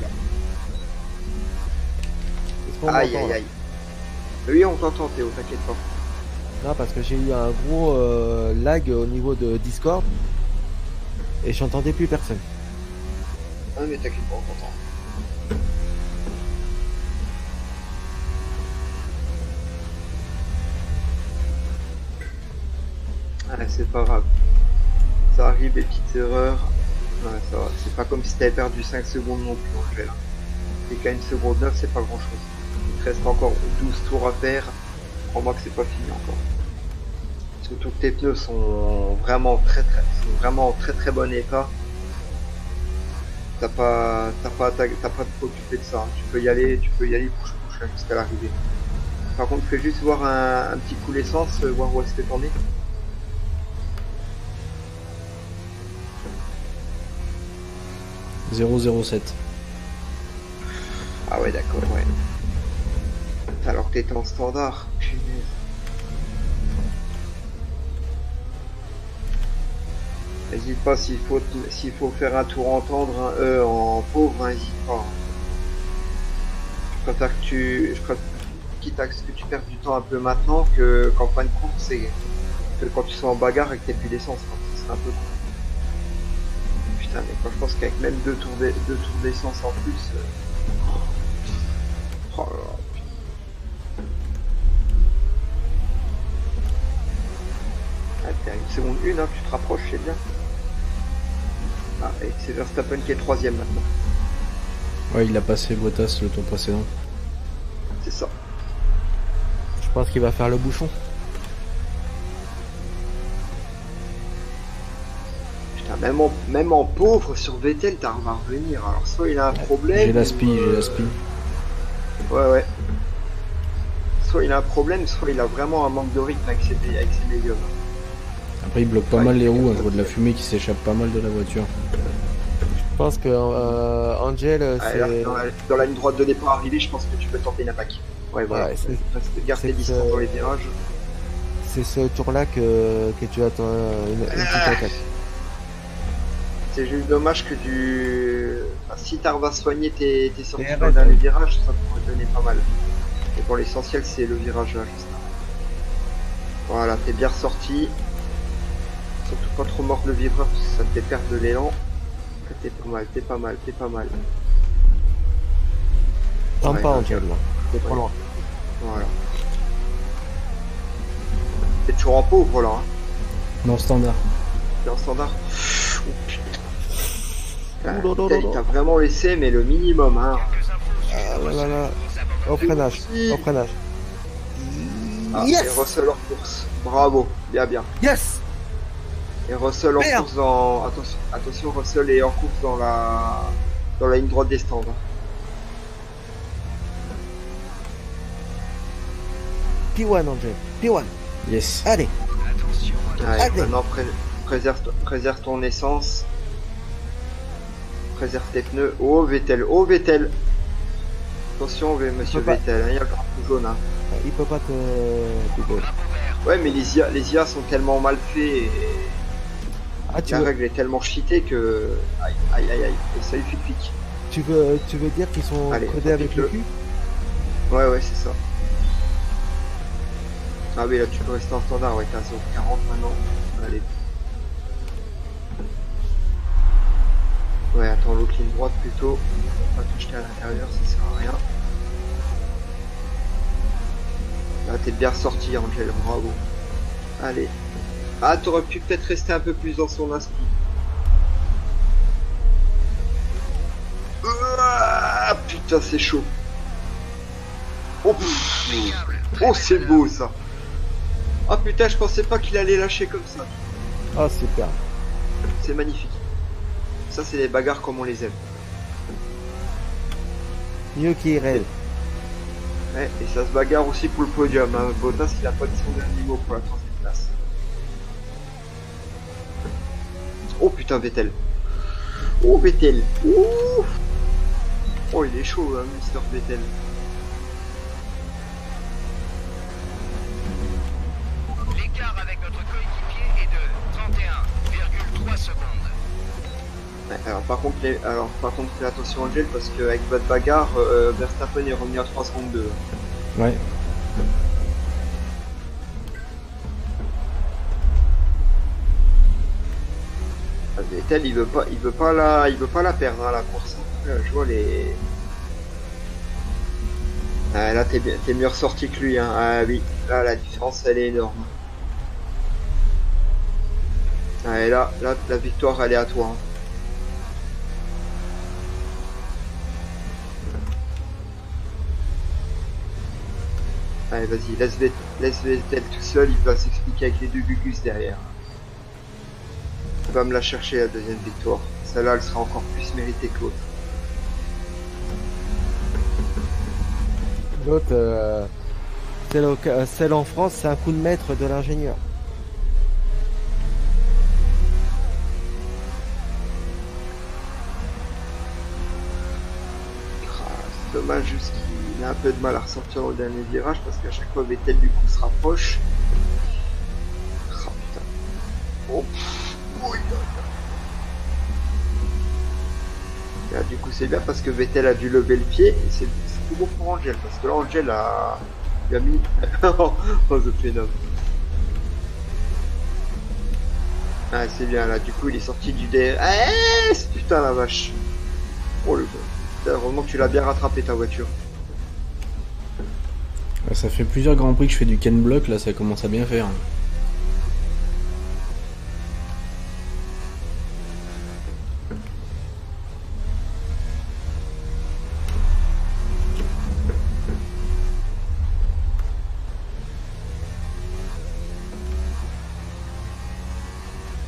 est là. Aïe aïe aïe. Oui, on t'entend Théo, t'inquiète pas. Non, parce que j'ai eu un gros lag au niveau de Discord et j'entendais plus personne. Ah mais t'inquiète pas, on t'entend. Ah, c'est pas grave. Ça arrive, les petites erreurs. Ouais, ça va. C'est pas comme si t'avais perdu 5 secondes non plus en fait. DK1 seconde 9, c'est pas grand chose. Il te reste encore 12 tours à faire. Crois-moi que c'est pas fini encore. Surtout que tes pneus sont vraiment en très très bon état. T'as pas à t'occuper de ça. Tu peux y aller pour jusqu'à l'arrivée. Par contre, fais juste voir un petit coup d'essence, voir où est-ce que t'en es. .007. Ah ouais, d'accord, ouais. Alors que t'étais en standard, punaise. N'hésite pas s'il faut faire un tour entendre, en pauvre, n'hésite pas. Je préfère que quitte à ce que tu perdes du temps un peu maintenant qu'en fin de course et que quand tu sois en bagarre et que t'as plus d'essence, ce serait un peu cool. Putain, mais quoi, je pense qu'avec même deux tours d'essence en plus... Oh là là, putain. Ah, t'es à une seconde une, hein, tu te rapproches, c'est bien. Ah, et c'est Verstappen qui est troisième maintenant. Ouais, il a passé Bottas le tour précédent. C'est ça. Je pense qu'il va faire le bouchon. Même en pauvre sur Vettel, t'arrives à revenir. Alors, soit il a un problème. J'ai la spie. Ouais. Soit il a un problème, soit il a vraiment un manque de rythme avec ses médiums. Après, il bloque pas mal les roues. Je vois de la fumée qui s'échappe pas mal de la voiture. Je pense que Angel, c'est. Dans la ligne droite de départ arrivée, je pense que tu peux tenter une attaque. Ouais, voilà. Ouais, garde tes distances dans les virages. C'est ce tour-là que tu attends une petite attaque. C'est juste dommage que si t'arrives à soigner tes sorties dans les virages, ça pourrait donner pas mal. Et pour l'essentiel, c'est le virage là, juste là. Voilà, t'es bien ressorti. Surtout pas trop mort le vibreur, parce que ça te fait perdre de l'élan. T'es pas mal. T'en pas en gueule, là. T'es trop loin. Voilà. T'es toujours en pauvre, là. Hein. Non, standard. T'es en standard. T'as vraiment laissé, mais le minimum, hein. Voilà. Au freinage, yes. Et Russell en course. Bravo, bien. Yes. Et Russell en course dans... Attention, Russell est en course dans la ligne droite des stands. P1, Angel. P1. Yes. Allez. Attention. Allez. Maintenant, préserve ton essence. Préserve tes pneus. Oh Vettel. Attention, monsieur Vettel, il y a le drapeau jaune. Hein. Il peut pas te... Ouais, mais les IA sont tellement mal faits et... La règle est tellement cheatée que... Aïe. Et ça, il fait pique. Tu veux dire qu'ils sont codés avec le cul? Ouais, c'est ça. Ah oui, là, tu peux rester en standard, ouais, 15h40 maintenant. Allez. Ouais, attends, l'autre ligne droite plutôt. On va pas te jeter à l'intérieur, ça sert à rien. Là, t'es bien sorti, Angel, bravo. Allez. Ah, t'aurais pu peut-être rester un peu plus dans son inspi. Ah, putain, c'est chaud. Oh, c'est beau, ça. Ah, putain, je pensais pas qu'il allait lâcher comme ça. Ah, super. C'est magnifique. Ça, c'est les bagarres comme on les aime. Mieux qu'il rêve. Ouais, et ça se bagarre aussi pour le podium. Hein. Bottas, il a pas dit son dernier mot pour la 3ème place. Oh putain, Vettel. Ouh. Oh, il est chaud, hein, Mister Vettel. L'écart avec notre coéquipier est de 31,3 secondes. Alors par contre fais attention Angel parce qu'avec votre bagarre Verstappen est revenu à 3 secondes 2. Ouais. Vettel il veut pas la perdre hein, la course. Je vois les. Ah, là t'es mieux ressorti que lui hein. Ah oui, là la différence elle est énorme. Ah, et là la victoire elle est à toi. Hein. Allez, vas-y, laisse Vettel tout seul, il va s'expliquer avec les deux Gugus derrière. Il va me la chercher la deuxième victoire. Celle-là, elle sera encore plus méritée que l'autre. L'autre, celle en France, c'est un coup de maître de l'ingénieur. Dommage juste qu'il a un peu de mal à ressortir au dernier virage parce qu'à chaque fois Vettel du coup se rapproche. Ah putain. Oh, oh, il a... Là, du coup c'est bien parce que Vettel a dû lever le pied et c'est plus bon pour Angel parce que là Angel a, il a mis oh The Phenom. Ah c'est bien là du coup il est sorti du DRS, putain la vache. Oh le gars. Heureusement que tu l'as bien rattrapé ta voiture. Ça fait plusieurs grands prix que je fais du Ken Block, là ça commence à bien faire.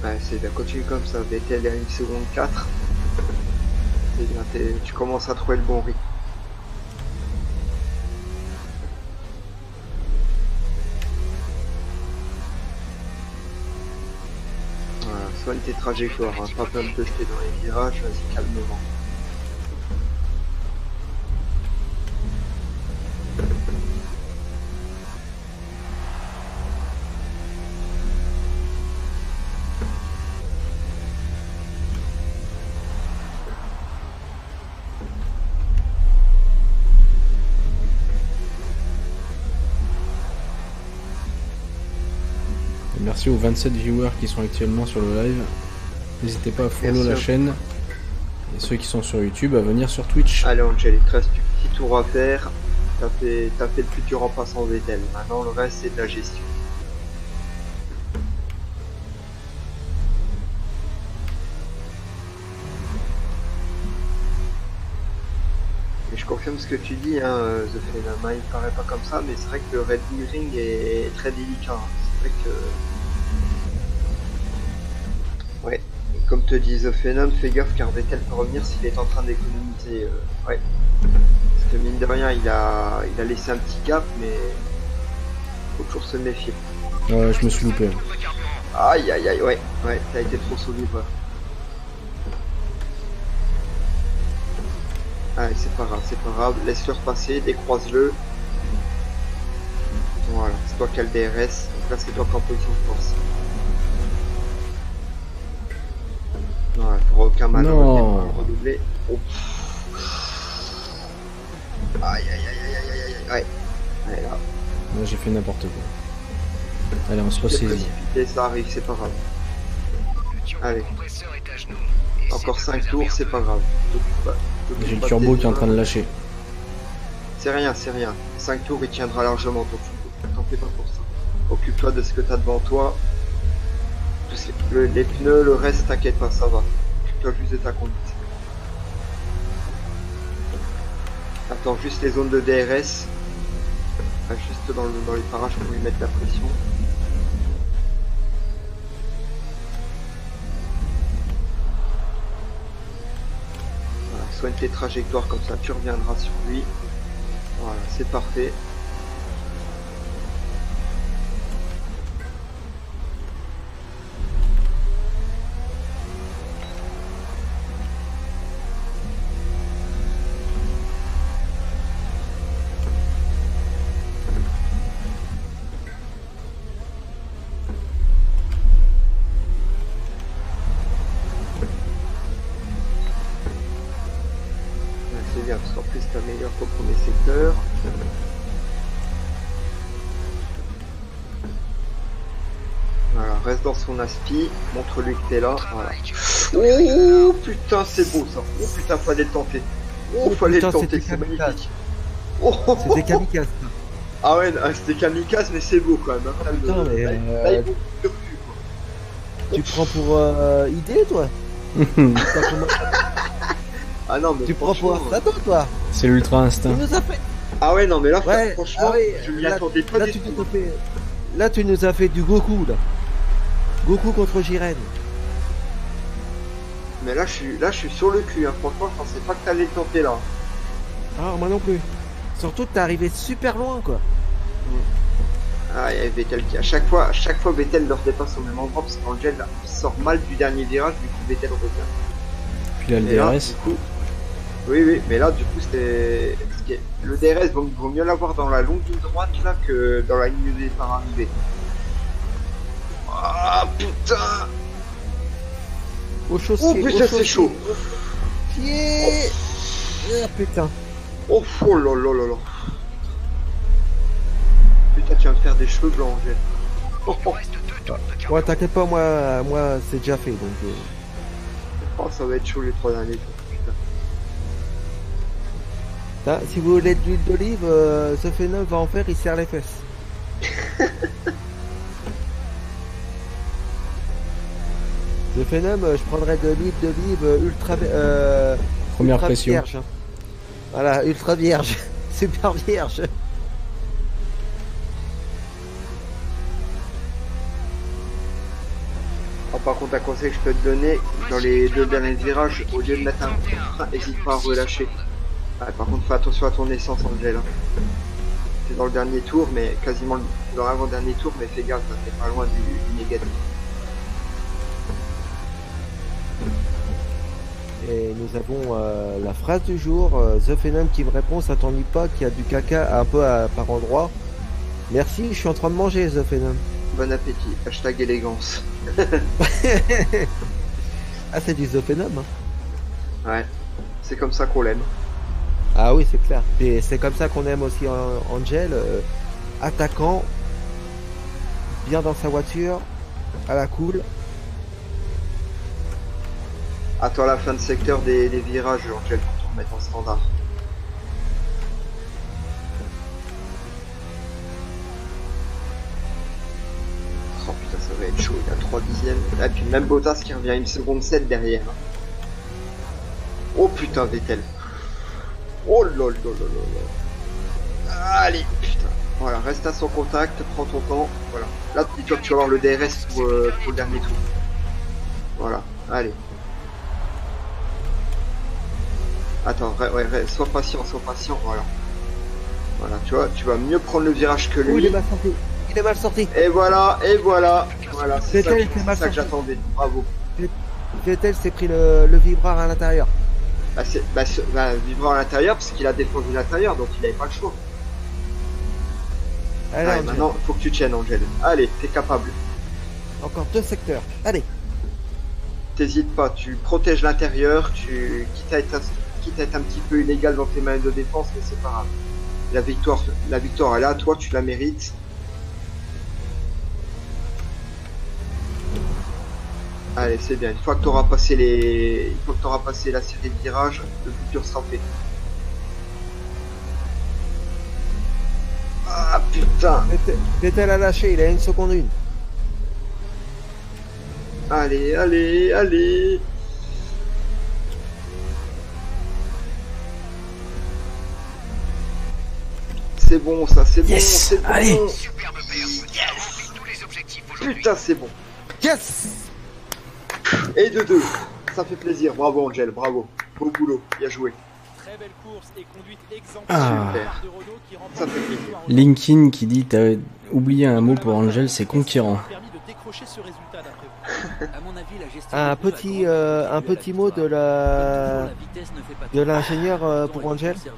Ouais c'est bien, continue comme ça, Vettel à 1,4 seconde. Tu commences à trouver le bon rythme. Voilà, soigne tes trajectoires, hein. Pas besoin de te jeter dans les virages, vas-y calmement. Merci aux 27 viewers qui sont actuellement sur le live. N'hésitez pas à follow la chaîne. Et ceux qui sont sur YouTube, à venir sur Twitch. Allez Angel, il te reste du petit tour à faire. T'as fait le plus dur en passant Vettel. Maintenant le reste c'est de la gestion. Et je confirme ce que tu dis, hein, The Phenom. Il paraît pas comme ça, mais c'est vrai que le Red Bull Ring est très délicat. C'est vrai que... Ouais, et comme te dit The Phenom, fais gaffe car Vettel peut revenir s'il est en train d'économiser. Ouais. Parce que mine de rien, il a laissé un petit gap, mais faut toujours se méfier. Ouais, je me suis loupé. Aïe aïe aïe, ouais, ouais, t'as été trop solide. Ouais. Allez, c'est pas grave, laisse-le repasser, décroise-le. Voilà, c'est toi qui as le DRS, là c'est toi qui es en position de force. Ouais, pour aucun manœuvre, redoubler. Oh. Aïe aïe aïe aïe aïe aïe aïe. Allez là. Là j'ai fait n'importe quoi. Allez on se ressaisit. Ça arrive, c'est pas grave. Allez. Encore 5 tours, c'est pas grave. J'ai le turbo qui est en train de lâcher. C'est rien, c'est rien. 5 tours il tiendra largement ton turbo. T'en fais pas pour ça. Occupe-toi de ce que t'as devant toi. Les pneus, le reste, t'inquiète pas, ça va. Tu dois juste ta conduite. Attends juste les zones de DRS. Enfin, juste dans les parages pour lui mettre la pression. Voilà, soigne tes trajectoires comme ça, tu reviendras sur lui. Voilà, c'est parfait. Aspi, montre-lui que t'es là, voilà. Oh putain c'est beau ça, oh putain fallait le tenter, oh fallait le tenter, c'est magnifique. Oh, oh, oh, oh. C'était kamikaze. Ah ouais c'était kamikaze mais c'est beau quand même. Ah, putain, mais là, il faut plus, quoi. Tu prends pour idée toi. Ah non mais tu prends pour ça toi. C'est l'ultra instinct. Il nous a fait... Ah ouais, non, mais là, ouais, franchement, ah ouais, je m'y attendais pas du tout. Là, tu nous as fait du Goku, là. Goku contre Jiren. Mais là, je suis sur le cul, hein. Franchement, je pensais pas que t'allais le tenter, là. Ah, moi non plus. Surtout, t'es arrivé super loin, quoi. Ah, il y avait Vettel qui, à chaque fois, Vettel ne redépasse au même endroit, parce qu'Angel sort mal du dernier virage, du coup, Vettel revient. Puis là, le DRS. Oui, mais là, du coup, c'était... Le DRS, donc, vaut mieux l'avoir dans la longue ligne droite, là, que dans la ligne de départ arrivée. Ah, putain! Au chaussée, oh, putain, c'est chaud! Yeah. Oh. Ah, putain! Oh, oh là là là là! Putain, tu vas me faire des cheveux blancs, Angèle. Oh, oh. Ouais, t'inquiète pas, moi c'est déjà fait, donc... Oh, ça va être chaud les 3 derniers. Là, si vous voulez de l'huile d'olive, ce phénomène va en faire, il serre les fesses. Le phénomène, je prendrais de l'huile d'olive ultra... Première ultra pression. Vierge. Voilà, ultra vierge. Super vierge. Oh, par contre, un conseil que je peux te donner, dans les 2 derniers virages, au lieu de mettre un... n'hésite pas à relâcher. Ah, par contre, fais attention à ton essence, Angel. C'est dans le dernier tour, mais quasiment dans l'avant-dernier tour, mais fais gaffe, t'es pas loin du négatif. Et nous avons la phrase du jour, The Phenom qui me répond, ça t'ennuie pas, qui a du caca un peu par endroit. Merci, je suis en train de manger, The Phenom. Bon appétit, hashtag élégance. Ah, c'est du The Phenom, hein. Ouais, c'est comme ça qu'on l'aime. Ah oui, c'est clair. Et c'est comme ça qu'on aime aussi Angel, attaquant, bien dans sa voiture, à la cool. Attends la fin de secteur des virages, Angel, pour te remettre en standard. Oh putain, ça va être chaud, il a 3 dixièmes. Et puis même Bottas qui revient 1,7 seconde derrière. Oh putain, Vettel. Oh lol, lol, lol, lol. Allez, putain. Voilà, reste à son contact, prends ton temps. Voilà. Là, tu vas avoir le DRS pour le dernier tour. Voilà, allez. Attends, ouais, sois patient, voilà. Voilà, tu vois, tu vas mieux prendre le virage que lui. Oh, il est mal sorti. Il est mal sorti. Et voilà. C'est ça que j'attendais. Bravo. Vettel s'est pris le vibreur à l'intérieur. Bah, vivant à l'intérieur, parce qu'il a défendu l'intérieur, donc il n'avait pas le choix. Allez, ouais, maintenant, faut que tu tiennes, Angel. Allez, t'es capable. Encore 2 secteurs. Allez. T'hésites pas, tu protèges l'intérieur, tu... quitte à être un petit peu illégal dans tes manœuvres de défense, mais c'est pas grave. La victoire, elle est à toi, tu la mérites. Allez, c'est bien, une fois que tu auras passé la série de virages, le plus dur sera fait. Ah putain, Vettel a lâché, il a 1,1 seconde. Allez. C'est bon ça, c'est bon, c'est bon. Allez. Superbe PRO. Putain, c'est bon. Yes. Et de 2, ça fait plaisir, bravo Angel, bravo, beau boulot, bien joué. Très belle course et conduite exemplaire de Renault qui remporte. Ça fait plaisir. Linkin qui dit, t'as oublié un mot pour Angel, c'est conquérant. Un petit mot de l'ingénieur pour Angel. Il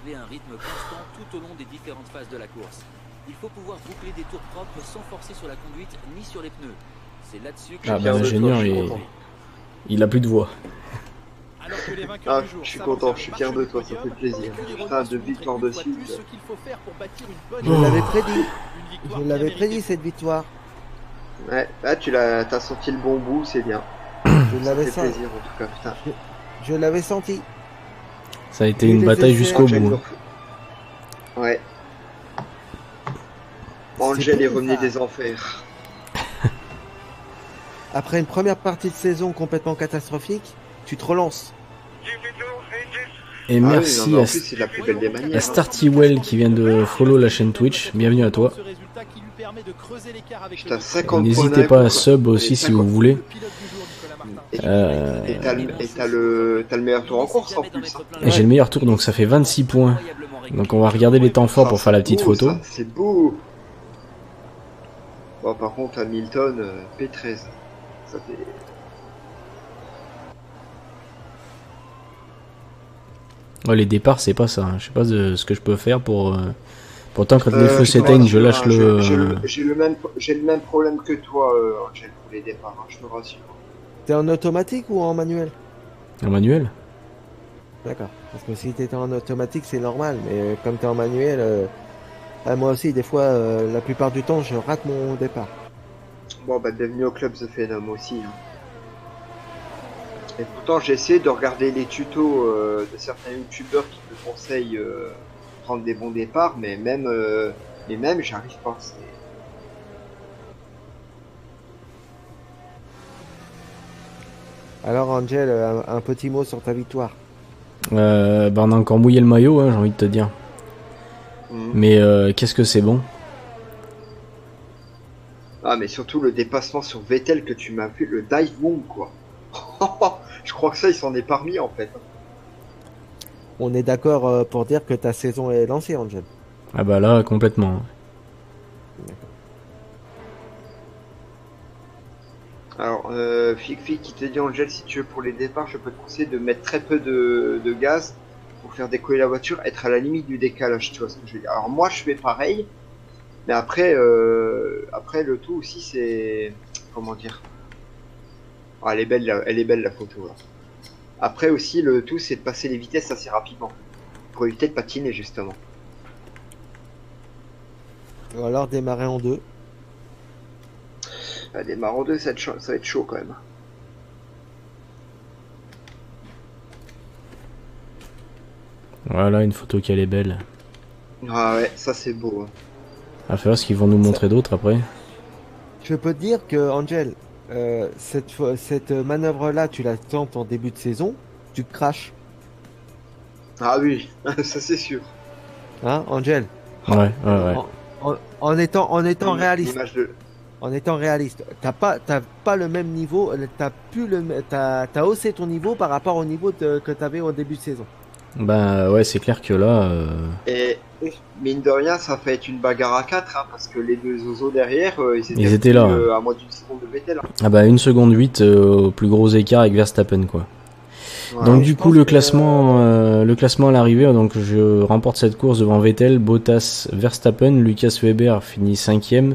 faut pouvoir boucler des tours propres sans forcer sur la conduite ni sur les pneus. Ah bah l'ingénieur, il a plus de voix. Ah, je suis content, je suis fier de toi, ça fait plaisir. Putain, 2 victoires de suite. Je l'avais prédit cette victoire. Ouais, là tu as senti le bon bout, c'est bien. Je l'avais senti. Ça a été une bataille jusqu'au bout. Ouais. Angel est revenu des enfers. Après une première partie de saison complètement catastrophique, tu te relances. Et merci à Startywell qui vient de follow la chaîne Twitch. Bienvenue à toi. N'hésitez pas à sub aussi si vous voulez. Et t'as le meilleur tour en course en plus. J'ai le meilleur tour, donc ça fait 26 points. Donc on va regarder les temps forts pour faire la petite photo. C'est beau. Bon, par contre Hamilton P13. Ça fait... Ouais, les départs c'est pas ça. Je sais pas ce que je peux faire pour... Pourtant quand les feux s'éteignent je lâche le... J'ai le même problème que toi Angel pour les départs, hein, je te rassure. T'es en automatique ou en manuel? En manuel. D'accord, parce que si t'étais en automatique c'est normal, mais comme t'es en manuel, moi aussi des fois, la plupart du temps je rate mon départ. Bon bah bienvenue au club The Phenom aussi. Hein. Et pourtant j'ai essayé de regarder les tutos de certains youtubeurs qui te conseillent prendre des bons départs, mais même, j'arrive pas. Alors Angel, un petit mot sur ta victoire. Bah on a encore mouillé le maillot, hein, j'ai envie de te dire. Mmh. Mais qu'est-ce que c'est bon. Ah mais surtout le dépassement sur Vettel que tu m'as fait, le dive bomb quoi. Je crois que ça il s'en est parmi en fait. On est d'accord pour dire que ta saison est lancée Angel. Ah bah là complètement. Alors, Fic qui te dit Angel, si tu veux pour les départs, je peux te conseiller de mettre très peu de gaz pour faire décoller la voiture, être à la limite du décalage, tu vois ce que je veux dire. Alors moi je fais pareil, mais après, le tout aussi c'est... Comment dire, oh, elle est belle la photo là. Après aussi le tout c'est de passer les vitesses assez rapidement, pour éviter de patiner justement. Ou alors démarrer en deux. Des marrons 2, ça va être chaud quand même. Voilà une photo qui est belle. Ah ouais, ça c'est beau. À faire ce qu'ils vont nous montrer d'autres après. Je peux te dire que Angel, cette manœuvre là, tu la tentes en début de saison, tu crashes. Ah oui, ça c'est sûr. Hein, Angel? Ouais, ouais, ouais. En étant réaliste. T'as pas le même niveau, t'as haussé ton niveau par rapport au niveau que t'avais au début de saison. Bah ouais, c'est clair que là... Et mine de rien, ça fait être une bagarre à 4, hein, parce que les deux oiseaux derrière, ils étaient là. À moins d'une seconde de Vettel. Ah bah 1 seconde 8 au plus gros écart avec Verstappen, quoi. Ouais, donc du coup, le classement à l'arrivée, donc je remporte cette course devant Vettel, Bottas, Verstappen, Lucas Weber finit 5ème.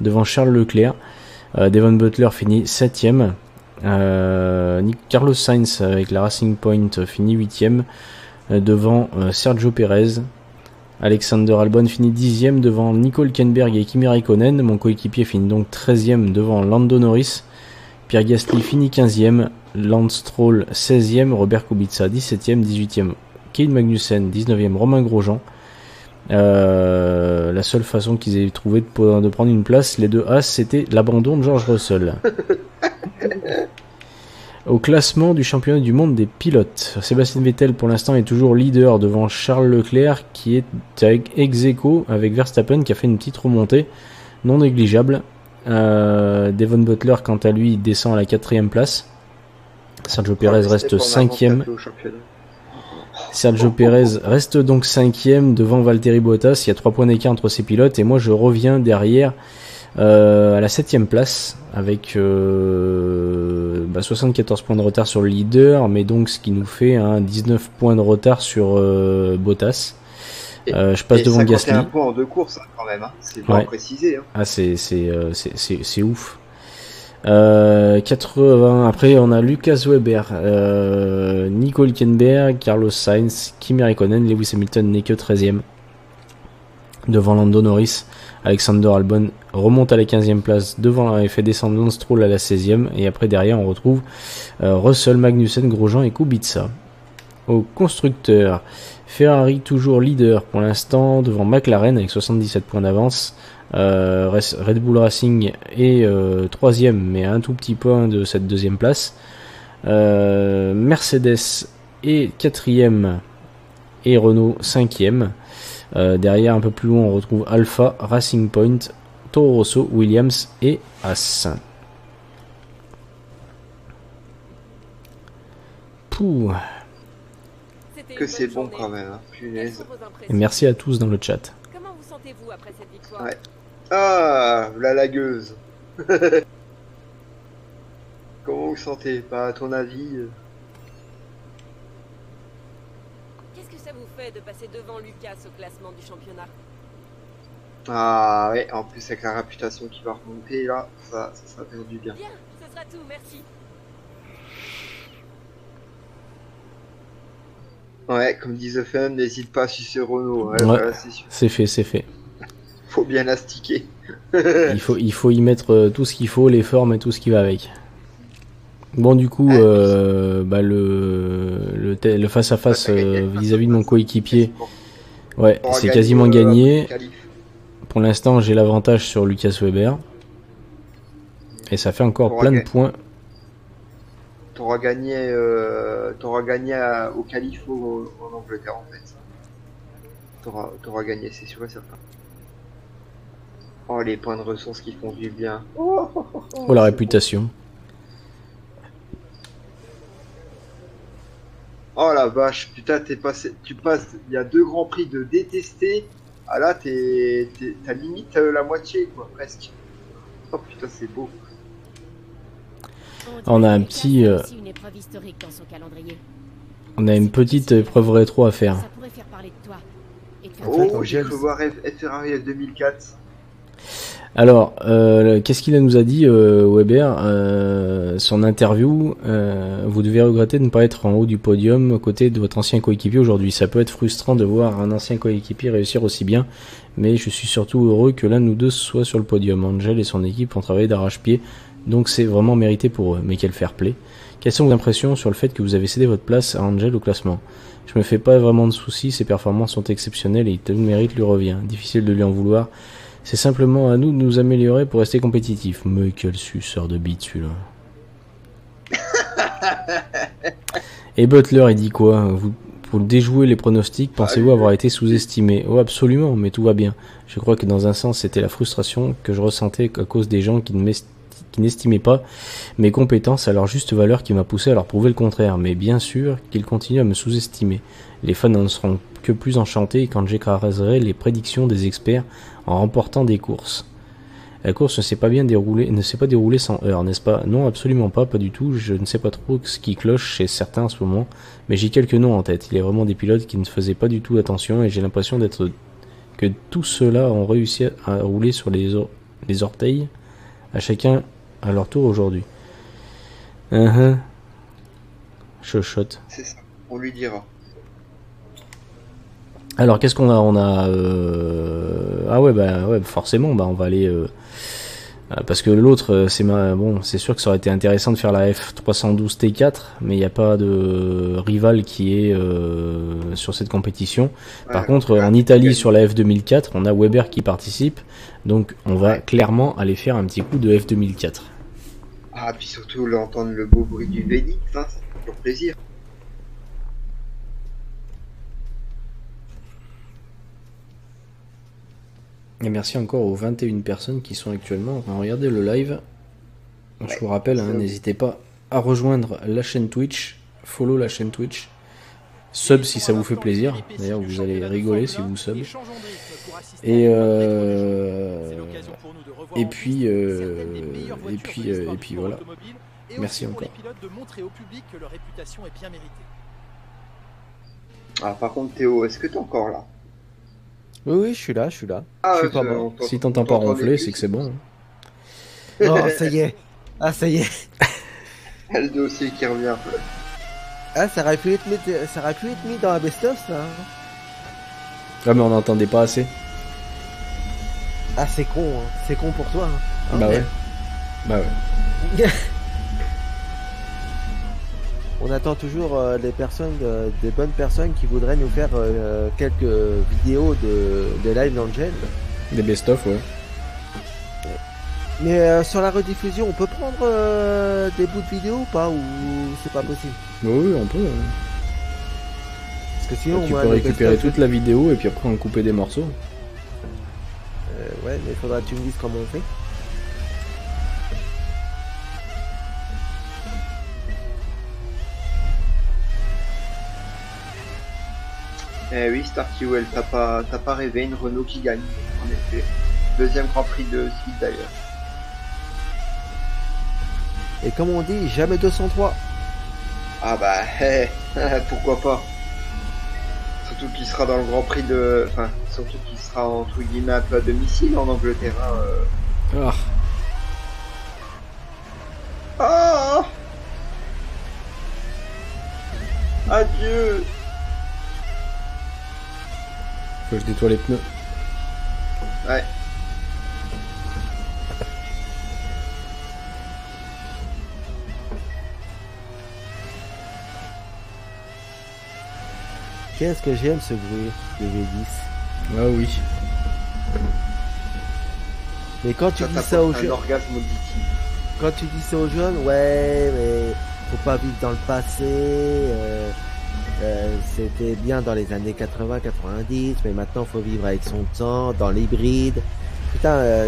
Devant Charles Leclerc, Devon Butler finit 7ème, Carlos Sainz avec la Racing Point finit 8ème, devant Sergio Perez, Alexander Albon finit 10ème, devant Nico Hülkenberg et Kimi Raikkonen, mon coéquipier finit donc 13ème devant Lando Norris, Pierre Gasly finit 15ème, Lance Stroll 16ème, Robert Kubica 17ème, 18ème, Kevin Magnussen 19ème, Romain Grosjean. La seule façon qu'ils aient trouvé de prendre une place, les deux As, c'était l'abandon de George Russell. Au classement du championnat du monde des pilotes, Sébastien Vettel pour l'instant est toujours leader devant Charles Leclerc qui est ex-aequo avec Verstappen qui a fait une petite remontée non négligeable. Devon Butler quant à lui descend à la 4ème place. Sergio Perez reste 5ème. Sergio Perez reste donc 5ème devant Valtteri Bottas, il y a 3 points d'écart entre ces pilotes et moi je reviens derrière à la 7ème place avec 74 points de retard sur le leader, mais donc ce qui nous fait 19 points de retard sur Bottas. Je passe devant Gasly. 51 points en deux courses quand même, hein. C'est bien précisé. Hein. Ah, c'est ouf. 80, après on a Lucas Weber, Nico Hülkenberg, Carlos Sainz, Kimi Raikkonen, Lewis Hamilton n'est que 13ème devant Lando Norris, Alexander Albon remonte à la 15ème place devant et fait descendre Lance Stroll à la 16ème et après derrière on retrouve Russell, Magnussen, Grosjean et Kubica. Au constructeur, Ferrari toujours leader pour l'instant devant McLaren avec 77 points d'avance. Red Bull Racing est 3ème mais à un tout petit point de cette 2ème place. Mercedes est 4ème et Renault 5e. Derrière, un peu plus loin, on retrouve Alpha, Racing Point, Toro Rosso, Williams et As. Pouh. Que c'est bon quand même, hein. Punaise. Et merci à tous dans le chat. Comment vous sentez-vous après cette victoire ? Ouais. Ah, la lagueuse. Comment vous sentez ? Pas à ton avis. Qu'est-ce que ça vous fait de passer devant Lucas au classement du championnat ? Ah ouais, en plus avec la réputation qui va remonter là, ça sera perdu bien. Bien, ça sera tout, merci. Ouais, comme dit The Phenom, n'hésite pas à sucer Renault. Ouais, voilà, c'est fait, c'est fait. Faut bien astiquer. il faut y mettre tout ce qu'il faut, les formes et tout ce qui va avec. Bon, du coup, bah, le face à face vis-à-vis de mon coéquipier, ouais, c'est quasiment gagné. Pour l'instant, j'ai l'avantage sur Lucas Weber. Et ça fait encore plein de points. T'auras gagné au qualif en Angleterre en fait. T'auras gagné, c'est sûr et certain. Oh, les points de ressources qui font du bien. Oh la réputation. Oh la vache, putain, tu passes, il y a 2 grands prix de détester. Ah là, t'as limite la moitié, quoi, presque. Oh putain, c'est beau. On a un petit... On a une petite épreuve rétro à faire. Oh, j'ai cru voir Ferrari F2004. Alors, qu'est-ce qu'il nous a dit, Weber, son interview, vous devez regretter de ne pas être en haut du podium aux côtés de votre ancien coéquipier aujourd'hui. Ça peut être frustrant de voir un ancien coéquipier réussir aussi bien, mais je suis surtout heureux que l'un ou deux soit sur le podium. Angel et son équipe ont travaillé d'arrache-pied, donc c'est vraiment mérité pour eux. Mais quel fair play. Quelles sont vos impressions sur le fait que vous avez cédé votre place à Angel au classement? Je me fais pas vraiment de soucis, ses performances sont exceptionnelles et le mérite lui revient. Difficile de lui en vouloir. C'est simplement à nous de nous améliorer pour rester compétitifs. Mais quel suceur de bite celui-là. Et Butler, il dit quoi? Pour déjouer les pronostics, pensez-vous avoir été sous-estimé? Oh absolument, mais tout va bien. Je crois que dans un sens, c'était la frustration que je ressentais à cause des gens qui n'estimaient pas mes compétences à leur juste valeur qui m'a poussé à leur prouver le contraire. Mais bien sûr qu'ils continuent à me sous-estimer. Les fans n'en seront que plus enchantés quand j'écraserai les prédictions des experts en remportant des courses. La course ne s'est pas bien déroulée, ne s'est pas déroulée sans heurts, n'est-ce pas? Non, absolument pas, pas du tout. Je ne sais pas trop ce qui cloche chez certains en ce moment, mais j'ai quelques noms en tête. Il y a vraiment des pilotes qui ne faisaient pas du tout attention et j'ai l'impression d'être que tous ceux-là ont réussi à rouler sur les orteils à chacun à leur tour aujourd'hui. Chochotte. C'est ça, on lui dira. Alors qu'est-ce qu'on a? On a ah ouais bah ouais forcément bah on va aller parce que l'autre c'est bon c'est sûr que ça aurait été intéressant de faire la F312 T4 mais il n'y a pas de rival qui est sur cette compétition. Par contre en Italie sur la F2004 on a Weber qui participe donc on va clairement aller faire un petit coup de F2004. Ah puis surtout l'entendre le beau bruit du Vénix hein, c'est toujours plaisir. Et merci encore aux 21 personnes qui sont actuellement en train de regarder le live. Je vous rappelle, n'hésitez pas à rejoindre la chaîne Twitch, follow la chaîne Twitch, sub si ça vous fait plaisir. D'ailleurs, vous allez rigoler si vous sub. Et puis voilà. Merci encore. Ah, par contre, Théo, est-ce que t'es encore là ? Oui, oui, je suis là. Ah, je suis pas bon. Si t'entends pas ronfler, c'est que c'est bon. Oh, ça y est. Ah, ça y est. Le dossier qui revient. Ah, ça aurait pu être mis, dans la best-of, ça. Ah, mais on n'entendait pas assez. Ah, c'est con, hein. C'est con pour toi. Hein. Bah, ouais. Bah ouais. On attend toujours des bonnes personnes qui voudraient nous faire quelques vidéos de live d'Angel. Des best-of, ouais. Mais sur la rediffusion, on peut prendre des bouts de vidéos ou pas? Ou c'est pas possible? Oui, on peut. que sinon tu peux récupérer toute la vidéo et puis après on couper des morceaux. Ouais, mais faudra que tu me dises comment on fait. Eh oui, Starkewell, t'as pas rêvé, une Renault qui gagne, en effet. Deuxième Grand Prix de Suisse d'ailleurs. Et comme on dit, jamais 203. Ah bah, hey, pourquoi pas. Surtout qu'il sera dans le Grand Prix de... Enfin, surtout qu'il sera entre guillemets un peu à domicile en Angleterre. Ah. Ah. Adieu. Faut que je nettoie les pneus. Ouais. Qu'est-ce que j'aime ce bruit de V10. Ah oui. Mais quand tu dis ça aux jeunes... Quand tu dis ça aux jeunes, ouais, mais faut pas vivre dans le passé... c'était bien dans les années 80-90, mais maintenant faut vivre avec son temps, dans l'hybride. Putain,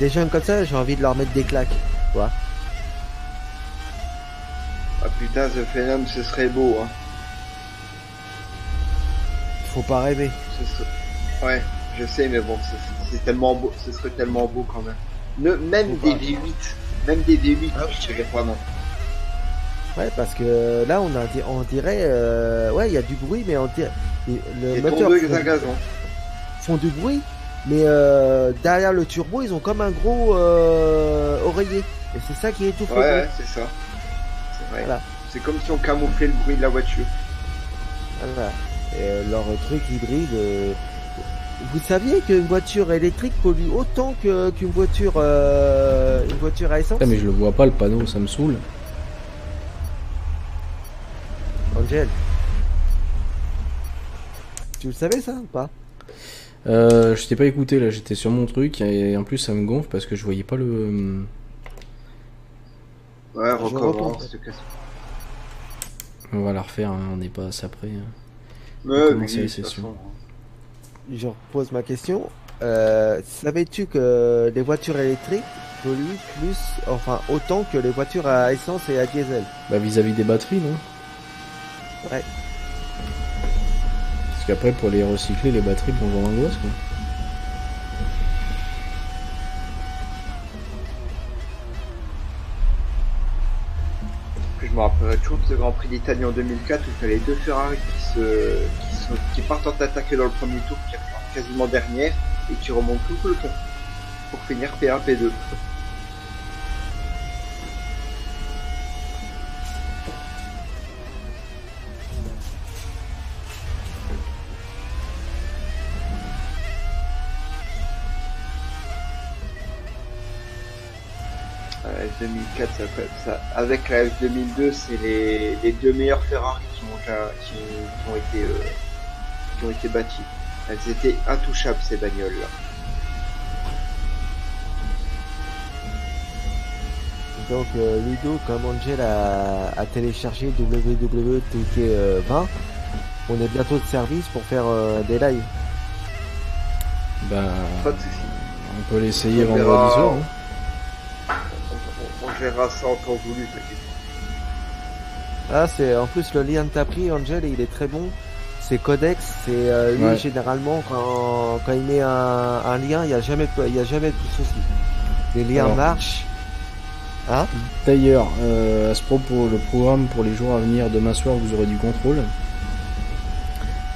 des jeunes comme ça, j'ai envie de leur mettre des claques, quoi. Ah putain, The Phenom, ce serait beau, hein. Faut pas rêver. Ouais, je sais, mais bon, c'est tellement beau, ce serait tellement beau quand même. Même des V8, même des V8, ah, je dirais pas non. Ouais, parce que là on a on dirait ouais, il y a du bruit, mais on dirait le moteur font du bruit, mais derrière le turbo ils ont comme un gros oreiller, et c'est ça qui est tout fou. Ouais, c'est ça, c'est vrai, voilà. C'est comme si on camouflait le bruit de la voiture, voilà. Et leur truc hybride, vous saviez qu'une voiture électrique pollue autant que qu'une voiture à essence. Putain, mais je le vois pas le panneau, ça me saoule. Angel, tu le savais ça ou pas? Je t'ai pas écouté là, j'étais sur mon truc et en plus ça me gonfle parce que je voyais pas le... Ouais, recommence. On va la refaire, hein, on n'est pas assez près. Ouais, oui, je repose ma question. Savais-tu que les voitures électriques polluent plus, enfin autant que les voitures à essence et à diesel? Bah vis-à-vis des batteries, non? Ouais. Parce qu'après, pour les recycler, les batteries, bonjour l'angoisse, quoi. Je me rappellerai toujours de ce Grand Prix d'Italie en 2004 où t'as les deux Ferrari qui partent en attaquer dans le premier tour, qui repartent quasiment dernière et qui remontent tout le peloton pour finir P1, P2. F2004, ça, avec la F2002, c'est les deux meilleures Ferrari qui ont été bâties. Elles étaient intouchables, ces bagnoles là. Donc Ludo, comme Angel a téléchargé WWE 20, on est bientôt de service pour faire des lives. Bah, pas de soucis. On peut l'essayer vendredi soir. Hein. On verra ça encore voulu, t'inquiète. Ah, c'est en plus le lien que t'as pris, Angel, il est très bon. C'est Codex, c'est lui, ouais. Généralement quand il met un lien, il n'y a jamais de soucis. Les liens marchent. Hein? D'ailleurs, à ce propos, le programme pour les jours à venir, demain soir vous aurez du contrôle.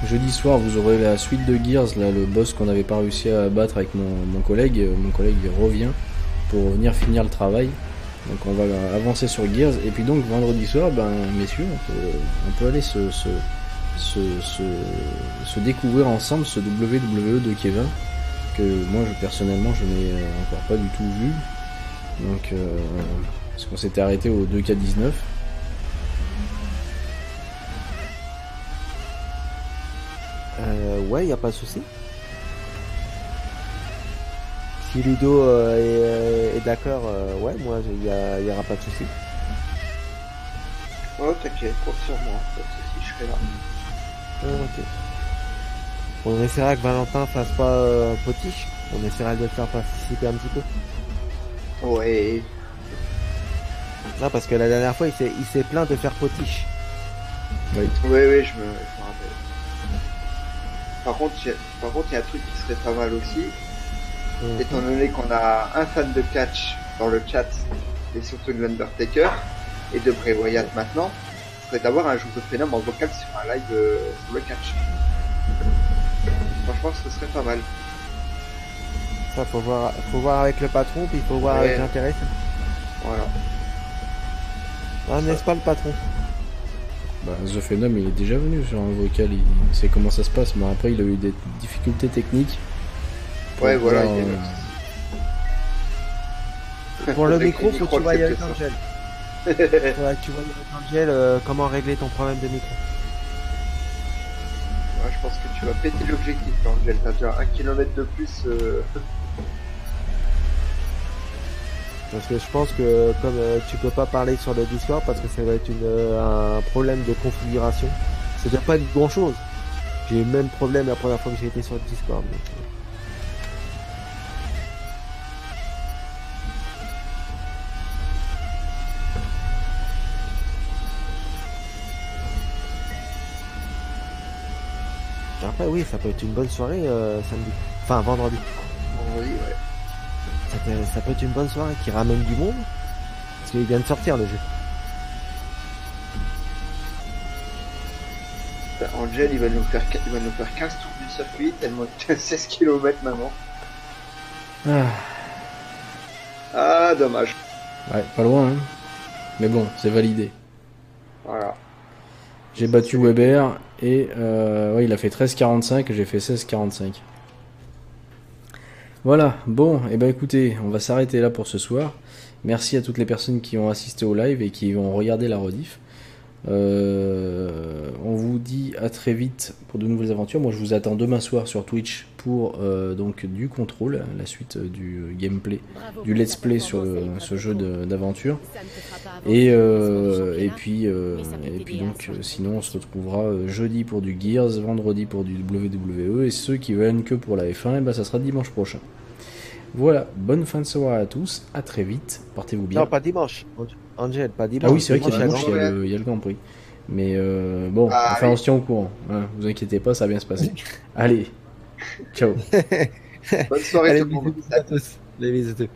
Jeudi soir vous aurez la suite de Gears, là, le boss qu'on n'avait pas réussi à battre avec mon collègue. Mon collègue revient pour venir finir le travail. Donc on va avancer sur Gears, et puis donc vendredi soir, ben messieurs, on peut aller se découvrir ensemble ce WWE de Kevin, que moi personnellement je n'ai encore pas du tout vu, donc parce qu'on s'était arrêté au 2K19. Ouais, y a pas de souci. Si Ludo est d'accord, ouais, moi, il n'y aura pas de soucis. Ouais, t'inquiète, compte sur moi, pas de soucis, je serai là. ok. On essaiera que Valentin fasse pas potiche. On essaiera de le faire participer un petit peu. Ouais. Non, parce que la dernière fois, il s'est plaint de faire potiche. Oui, oui, oui, je me rappelle. Par contre, il y a un truc qui serait pas mal aussi. Mmh. Étant donné qu'on a un fan de catch dans le chat, et surtout de l'Undertaker, et de Brévoyat maintenant, ce serait d'avoir un jour de Phenom en vocal sur un live sur le catch. Franchement, ce serait pas mal. Ça, faut voir avec le patron, puis faut voir avec l'intérêt. Voilà. Ah, n'est-ce pas le patron? Bah, The Phenom, il est déjà venu sur un vocal, il sait comment ça se passe, mais après, il a eu des difficultés techniques. Ouais, voilà, il y a pour le micro, faut que tu voyes avec Angel. Faut que tu voyes avec Angel comment régler ton problème de micro. Ouais, je pense que tu vas péter l'objectif, Angel. T'as déjà 1 km de plus. Parce que je pense que comme tu peux pas parler sur le Discord parce que ça va être un problème de configuration. C'est déjà pas grand chose. J'ai eu le même problème la première fois que j'ai été sur le Discord. Donc... Après oui, ça peut être une bonne soirée samedi, enfin vendredi. Vendredi, ouais. Ça peut être une bonne soirée qui ramène du monde, parce qu'il vient de sortir le jeu. Bah, Angel, il va nous faire 15 tours du circuit, tellement 16 km maman. Ah, dommage. Ouais, pas loin, hein. Mais bon, c'est validé. Voilà. J'ai battu Weber et ouais, il a fait 13,45 et j'ai fait 16,45. Voilà, bon, et ben écoutez, on va s'arrêter là pour ce soir. Merci à toutes les personnes qui ont assisté au live et qui ont regardé la rediff. On vous dit à très vite pour de nouvelles aventures. Moi, je vous attends demain soir sur Twitch pour donc du contrôle, la suite du gameplay, du let's play sur ce jeu d'aventure. Et puis donc, sinon, on se retrouvera jeudi pour du Gears, vendredi pour du WWE, et ceux qui veulent que pour la F1, et ben, ça sera dimanche prochain. Voilà, bonne fin de soirée à tous, à très vite, portez-vous bien. Non, pas dimanche, Angel, pas dimanche. Ah oui, c'est vrai qu'il y a dimanche, il y a le Grand Prix. Mais bon, enfin, on se tient au courant, hein, vous inquiétez pas, ça va bien se passer. Allez, ciao. Bonne soirée. Allez, tout le monde. À tous. Les bisous.